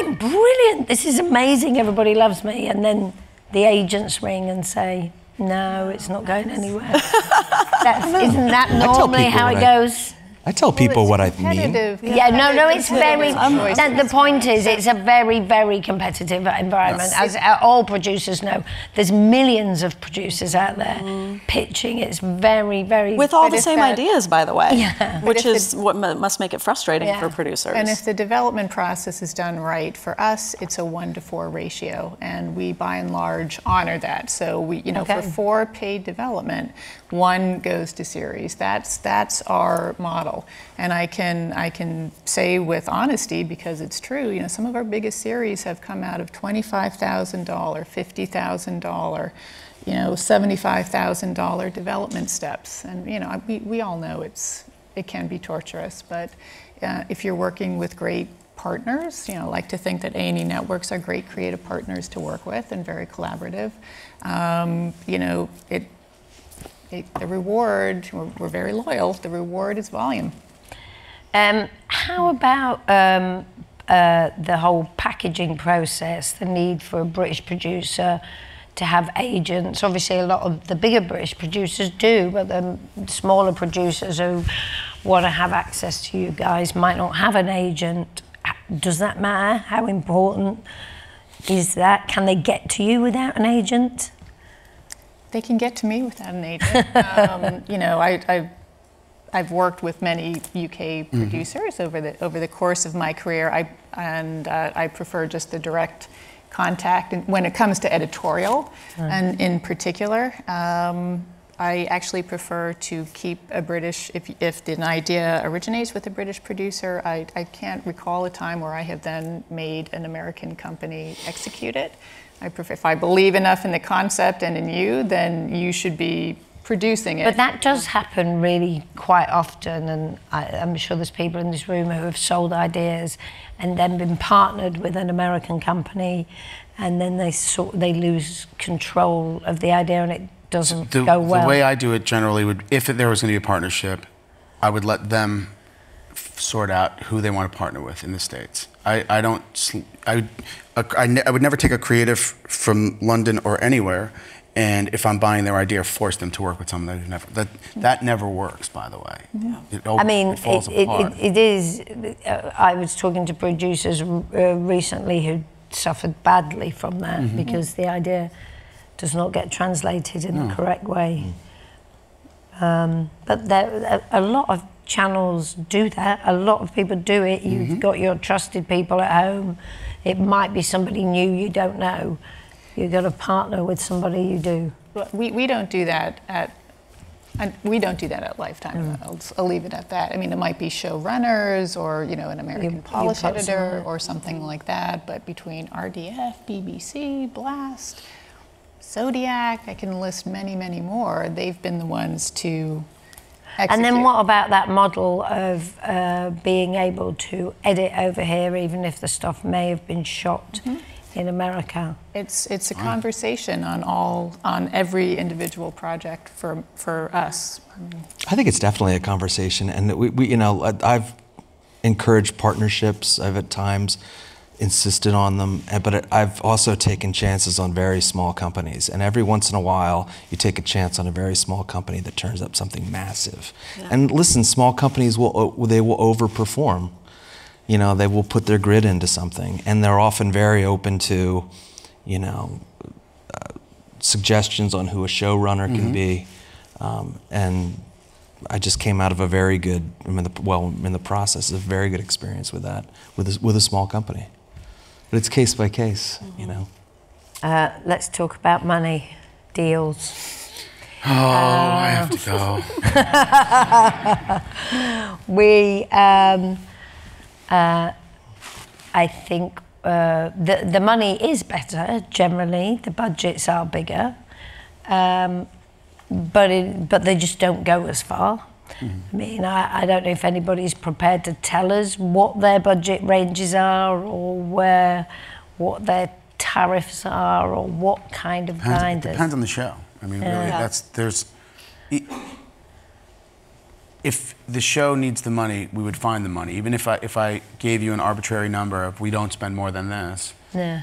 I'm brilliant, this is amazing, everybody loves me. And then the agents ring and say, no, it's not going anywhere. That's, isn't that normally how it I, goes? I tell people well, what I mean. Yeah, yeah, no, no, it's very, that, the point is it's a very, very competitive environment. Yes. As all producers know, there's millions of producers out there mm. pitching. It's very, very... With all the same that, ideas, by the way, yeah. which is the, what must make it frustrating yeah. for producers. And if the development process is done right, for us, it's a one to four ratio, and we, by and large, honor that. So, we, you know, okay. for four paid development, one goes to series. That's, that's our model. And I can I can say with honesty, because it's true, you know, some of our biggest series have come out of twenty-five thousand dollar, fifty thousand dollar, you know, seventy-five thousand dollar development steps. And you know, we, we all know it's it can be torturous, but uh, if you're working with great partners, you know, I like to think that A and E networks are great creative partners to work with and very collaborative. Um, you know, it. It, the reward, we're, we're very loyal, the reward is volume. Um, how about um, uh, the whole packaging process, the need for a British producer to have agents? Obviously a lot of the bigger British producers do, but the smaller producers who want to have access to you guys might not have an agent. Does that matter? How important is that? Can they get to you without an agent? They can get to me without an agent. Um, you know, I, I've, I've worked with many U K producers mm-hmm. over the over the course of my career, I, and uh, I prefer just the direct contact. And when it comes to editorial, right. and in particular, um, I actually prefer to keep a British. If if an idea originates with a British producer, I I can't recall a time where I have then made an American company execute it. I prefer, if I believe enough in the concept and in you, then you should be producing it. But that does happen really quite often, and I, I'm sure there's people in this room who have sold ideas and then been partnered with an American company, and then they sort they lose control of the idea and it doesn't the, go well. The way I do it generally would, if there was going to be a partnership, I would let them sort out who they want to partner with in the States. I, I don't, I, I, ne I would never take a creative from London or anywhere, and if I'm buying their idea, force them to work with someone that never, that, that never works, by the way. Yeah. It all, I mean, it, falls it, apart. It, it is, uh, I was talking to producers uh, recently who suffered badly from that mm-hmm. because the idea does not get translated in no. the correct way. Mm. Um, but there, a, a lot of channels do that. A lot of people do it. You've mm-hmm. got your trusted people at home. It might be somebody new you don't know. You've got to partner with somebody you do. We, we don't do that at And we don't do that at Lifetime. Mm. I'll, I'll leave it at that. I mean, it might be showrunners or, you know, an American you, polish you editor or something like that. But between R D F, B B C, Blast, Zodiac, I can list many, many more. They've been the ones to execute. And then what about that model of uh, being able to edit over here, even if the stuff may have been shot mm-hmm. in America? It's it's a conversation on all on every individual project for for us. I think it's definitely a conversation, and we, we you know I've encouraged partnerships. I've at times insisted on them, but I've also taken chances on very small companies. And every once in a while, you take a chance on a very small company that turns up something massive. Yeah. And listen, small companies will they will overperform. You know, they will put their grit into something, and they're often very open to, you know, uh, suggestions on who a showrunner mm-hmm. can be. Um, and I just came out of a very good, I mean, the, well, in the process, a very good experience with that, with a, with a small company. But it's case by case, mm-hmm. you know. Uh, let's talk about money, deals. Oh, uh, I have to go. we. Um, Uh, I think uh, the, the money is better, generally. The budgets are bigger, um, but, it, but they just don't go as far. Mm-hmm. I mean, I, I don't know if anybody's prepared to tell us what their budget ranges are or where, what their tariffs are or what kind of depends, blinders. It depends on the show. I mean, really, yeah. that's, there's... It, If the show needs the money, we would find the money. Even if I if I gave you an arbitrary number of we don't spend more than this, yeah.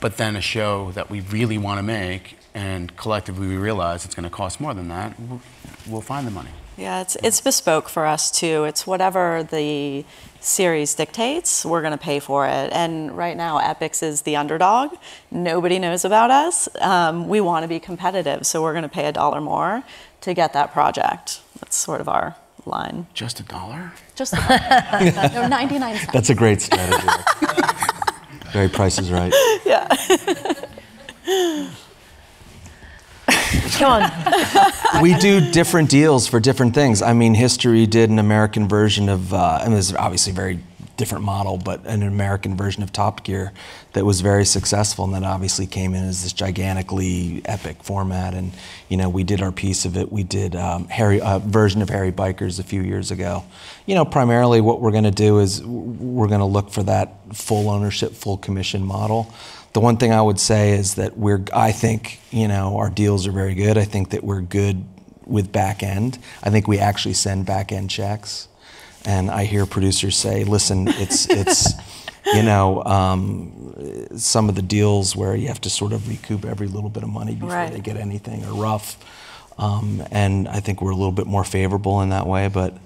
but then a show that we really want to make and collectively we realize it's going to cost more than that, we'll, we'll find the money. Yeah, it's it's bespoke for us too. It's whatever the series dictates, we're going to pay for it. And right now, Epix is the underdog. Nobody knows about us. Um, we want to be competitive, so we're going to pay a dollar more to get that project. That's sort of our line. Just a dollar? Just a dollar. No, ninety-nine cents. That's a great strategy. Very Price is Right. Yeah. Come on. We do different deals for different things. I mean, History did an American version of, uh, and it's obviously a very different model, but an American version of Top Gear that was very successful, and that obviously came in as this gigantically epic format. And you know, we did our piece of it. We did um, Harry, a version of Harry Bikers a few years ago. You know, primarily what we're going to do is we're going to look for that full ownership, full commission model. The one thing I would say is that we're, I think, you know, our deals are very good. I think that we're good with back end. I think we actually send back end checks. And I hear producers say, listen, it's, it's you know, um, some of the deals where you have to sort of recoup every little bit of money before right. they get anything are rough. Um, and I think we're a little bit more favorable in that way, but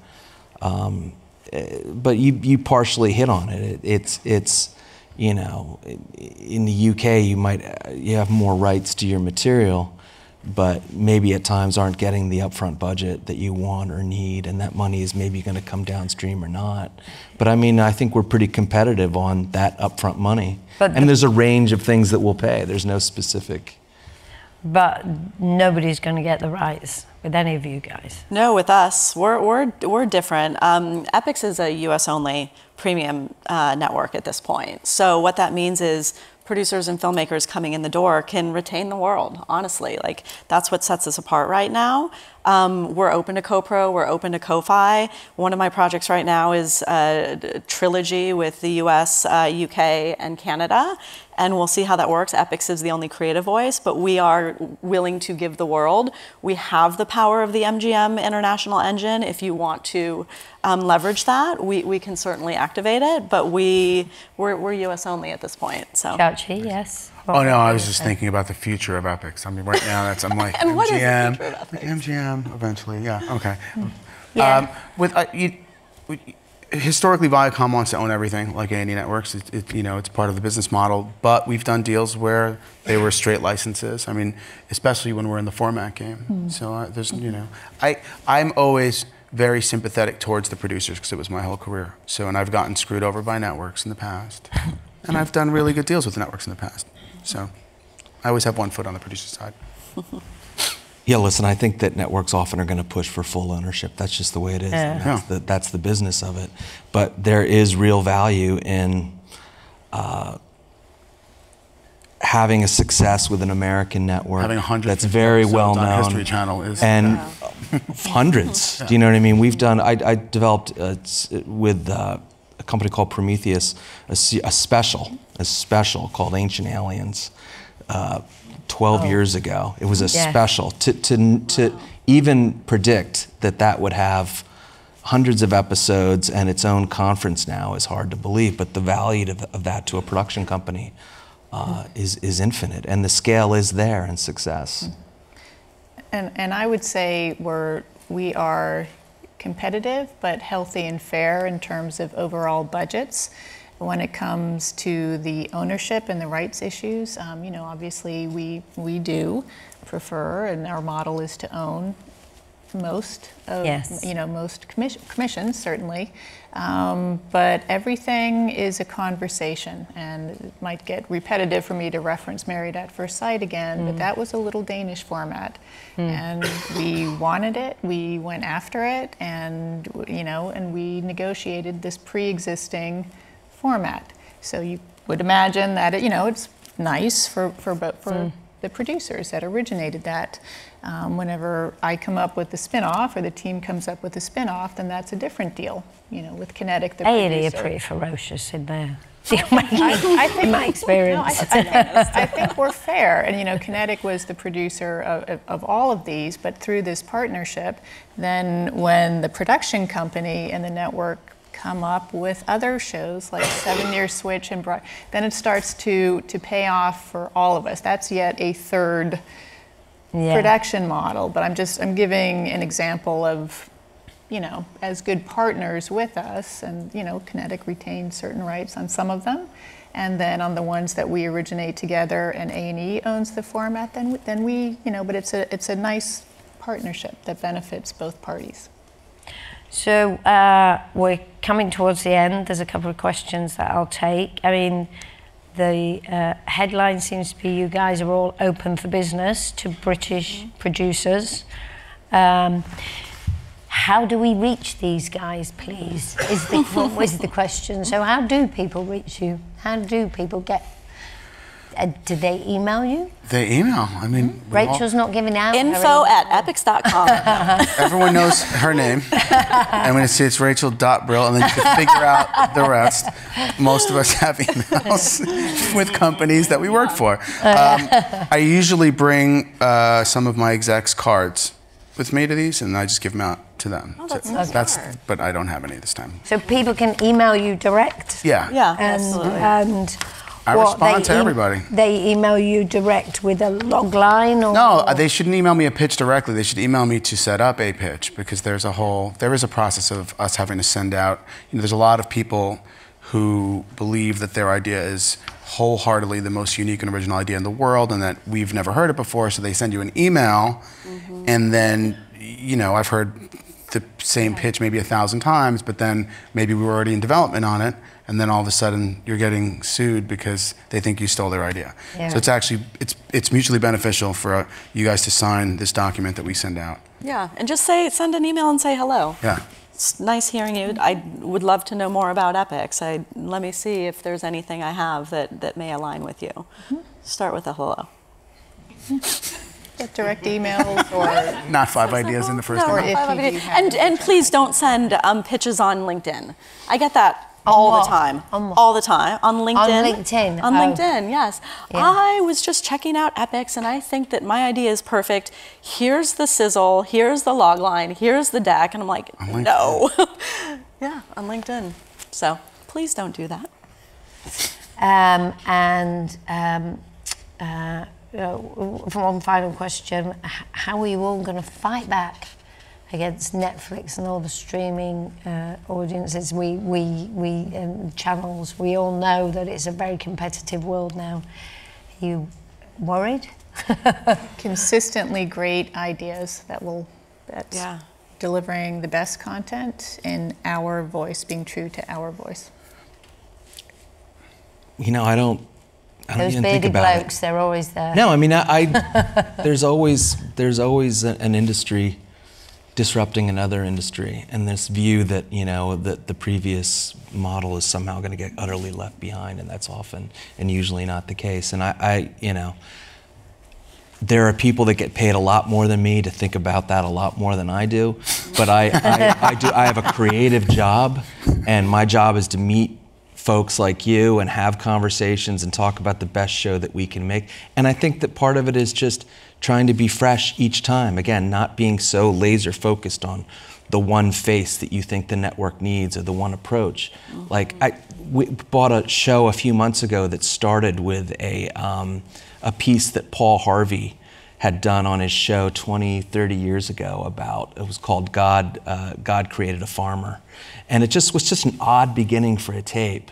um, but you, you partially hit on it. it it's, it's, you know, in the U K, you might, you have more rights to your material, but maybe at times aren't getting the upfront budget that you want or need, and that money is maybe going to come downstream or not. But I mean, I think we're pretty competitive on that upfront money. But and the, there's a range of things that we'll pay. There's no specific. But nobody's going to get the rights with any of you guys. No, with us, we're, we're, we're different. Um, Epix is a U S only premium uh, network at this point. So what that means is producers and filmmakers coming in the door can retain the world, honestly. Like, that's what sets us apart right now. Um, we're open to co-pro, we're open to co-fi. One of my projects right now is a trilogy with the U S, uh, U K, and Canada, and we'll see how that works. Epix is the only creative voice, but we are willing to give the world. We have the power of the M G M international engine. If you want to um, leverage that, we, we can certainly activate it, but we, we're, we're U S only at this point, so. Charchi, yes. What oh no, I was just thinking about the future of Epix. I mean, right now, that's, I'm like, and M G M, what is the future of Epix? M G M, eventually, yeah, okay. Yeah. Um, with, uh, you, historically, Viacom wants to own everything, like A and E Networks. It, it, you know, it's part of the business model. But we've done deals where they were straight licenses. I mean, especially when we're in the format game. Mm. So uh, there's, you know, I I'm always very sympathetic towards the producers because it was my whole career. So, and I've gotten screwed over by networks in the past, and I've done really good deals with the networks in the past. So, I always have one foot on the producer side. Yeah, listen, I think that networks often are going to push for full ownership. That's just the way it is. Yeah. That's, yeah. The, that's the business of it. But there is real value in uh, having a success with an American network that's very well known. History Channel is. And yeah. hundreds. Yeah. Do you know what I mean? We've done, I, I developed uh, with uh, a company called Prometheus, a, a special, a special called Ancient Aliens. Uh, twelve oh. years ago. It was a yeah. special. To, to, to wow. even predict that that would have hundreds of episodes and its own conference now is hard to believe, but the value of, of that to a production company uh, mm. is, is infinite, and the scale is there in success. And, and I would say we're, we are competitive, but healthy and fair in terms of overall budgets. When it comes to the ownership and the rights issues, um, you know, obviously we, we do prefer, and our model is to own most of, yes. you know, most commis commissions, certainly. Um, but everything is a conversation, and it might get repetitive for me to reference Married at First Sight again, mm. but that was a little Danish format. Mm. And we wanted it, we went after it, and, you know, and we negotiated this pre-existing format. So you would imagine that it, you know, it's nice for, for, for mm. the producers that originated that. Um, whenever I come up with the spin-off or the team comes up with a spin-off, then that's a different deal, you know, with Kinetic, the producer. A and E are pretty ferocious in there. I, I think, in my experience. No, I, I, I think we're fair. And, you know, Kinetic was the producer of, of all of these, but through this partnership, then when the production company and the network come up with other shows like Seven Year Switch and Bride, then it starts to to pay off for all of us. That's yet a third yeah. production model. But I'm just I'm giving an example of, you know, as good partners with us, and you know, Kinetic retained certain rights on some of them, and then on the ones that we originate together, and A and E owns the format. Then then we you know, but it's a it's a nice partnership that benefits both parties. So uh, we're coming towards the end. There's a couple of questions that I'll take. I mean, the uh, headline seems to be you guys are all open for business to British producers. Um, how do we reach these guys, please? Is the, what is the question? So how do people reach you? How do people get... Uh, do they email you? They email. I mean, mm-hmm. Rachel's all... not giving out. Info at epix dot com. Everyone knows her name. I'm going to say it's Rachel dot Brill, and then you can figure out the rest. Most of us have emails with companies that we work for. Um, I usually bring uh, some of my execs' cards with me to these, and I just give them out to them. Oh, that's so, nice. That's, but I don't have any this time. So people can email you direct? Yeah. Yeah, and, absolutely. And, I what, respond to e everybody. They email you direct with a log line? Or no, or? They shouldn't email me a pitch directly. They should email me to set up a pitch, because there's a whole, there is a process of us having to send out, you know, there's a lot of people who believe that their idea is wholeheartedly the most unique and original idea in the world, and that we've never heard it before, so they send you an email, mm-hmm. and then, you know, I've heard the same pitch maybe a thousand times, but then maybe we were already in development on it, and then all of a sudden you're getting sued because they think you stole their idea. Yeah. So it's actually, it's, it's mutually beneficial for uh, you guys to sign this document that we send out. Yeah, and just say, send an email and say hello. Yeah. It's nice hearing you. I would love to know more about Epix. I, let me see if there's anything I have that, that may align with you. Mm-hmm. Start with a hello. Get direct emails or... Not five ideas in the first no, email. And, and please don't send um, pitches on LinkedIn. I get that. All what? the time, um, all the time, on LinkedIn. On LinkedIn. On LinkedIn, oh. yes. Yeah. I was just checking out Epix, and I think that my idea is perfect. Here's the sizzle, here's the log line, here's the deck, and I'm like, no. Yeah, on LinkedIn. So please don't do that. Um, and um, uh, for one final question, how are you all going to fight back against Netflix and all the streaming uh, audiences, we, we, we um, channels, we all know that it's a very competitive world now. Are you worried? Consistently great ideas that will, that's yeah. delivering the best content in our voice, being true to our voice. You know, I don't, I don't Those even think about blokes, it. Those they're always there. No, I mean, I, I there's always, there's always an industry disrupting another industry, and this view that, you know, that the previous model is somehow going to get utterly left behind, and that's often and usually not the case. And I, I, you know, there are people that get paid a lot more than me to think about that a lot more than I do, but I, I, I do. I have a creative job, and my job is to meet folks like you and have conversations and talk about the best show that we can make. And I think that part of it is just trying to be fresh each time. Again, not being so laser focused on the one face that you think the network needs or the one approach. Mm-hmm. Like, I we bought a show a few months ago that started with a, um, a piece that Paul Harvey had done on his show twenty, thirty years ago about, it was called God, uh, God Created a Farmer. And it just was just an odd beginning for a tape.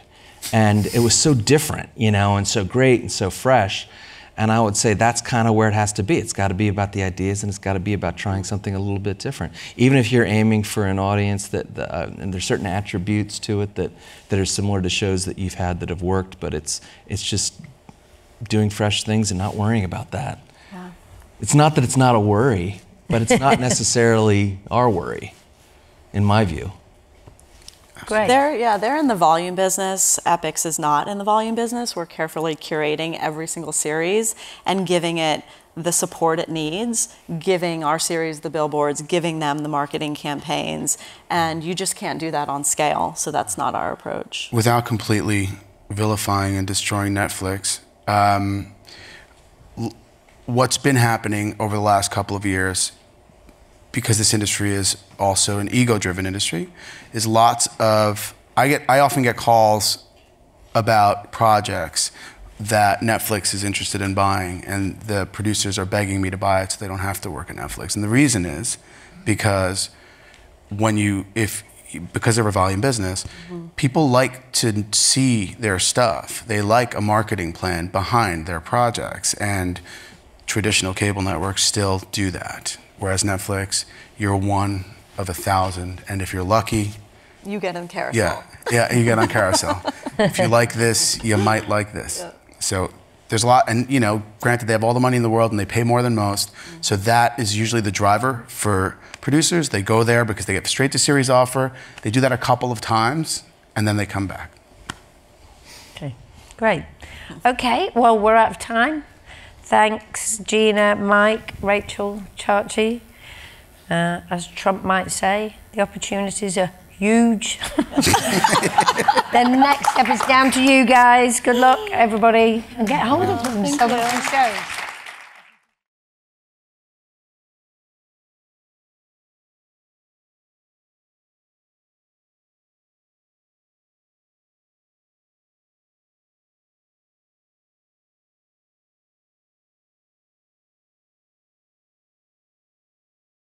And it was so different, you know, and so great and so fresh. And I would say that's kind of where it has to be. It's got to be about the ideas, and it's got to be about trying something a little bit different. Even if you're aiming for an audience that, the, uh, and there's certain attributes to it that, that are similar to shows that you've had that have worked, but it's, it's just doing fresh things and not worrying about that. Yeah. It's not that it's not a worry, but it's not necessarily our worry, in my view. Great. They're, yeah, they're in the volume business. Epix is not in the volume business. We're carefully curating every single series and giving it the support it needs, giving our series the billboards, giving them the marketing campaigns. And you just can't do that on scale, so that's not our approach. Without completely vilifying and destroying Netflix, um, what's been happening over the last couple of years, because this industry is also an ego-driven industry, is lots of, I get, I often get calls about projects that Netflix is interested in buying, and the producers are begging me to buy it so they don't have to work at Netflix. And the reason is because when you, if, because they're a volume business, mm-hmm. people like to see their stuff. They like a marketing plan behind their projects, and traditional cable networks still do that. Whereas Netflix, you're one of a thousand, and if you're lucky, you get on carousel. Yeah, yeah, you get on carousel. If you like this, you might like this. Yeah. So there's a lot, and you know, granted, they have all the money in the world and they pay more than most, mm-hmm. so that is usually the driver for producers. They go there because they get straight to series offer. They do that a couple of times, and then they come back. Okay, great. Okay, well, we're out of time. Thanks, Gina, Mike, Rachel, Charchi. Uh, as Trump might say, the opportunities are huge. The next step is down to you guys. Good luck, everybody, and get hold of them. So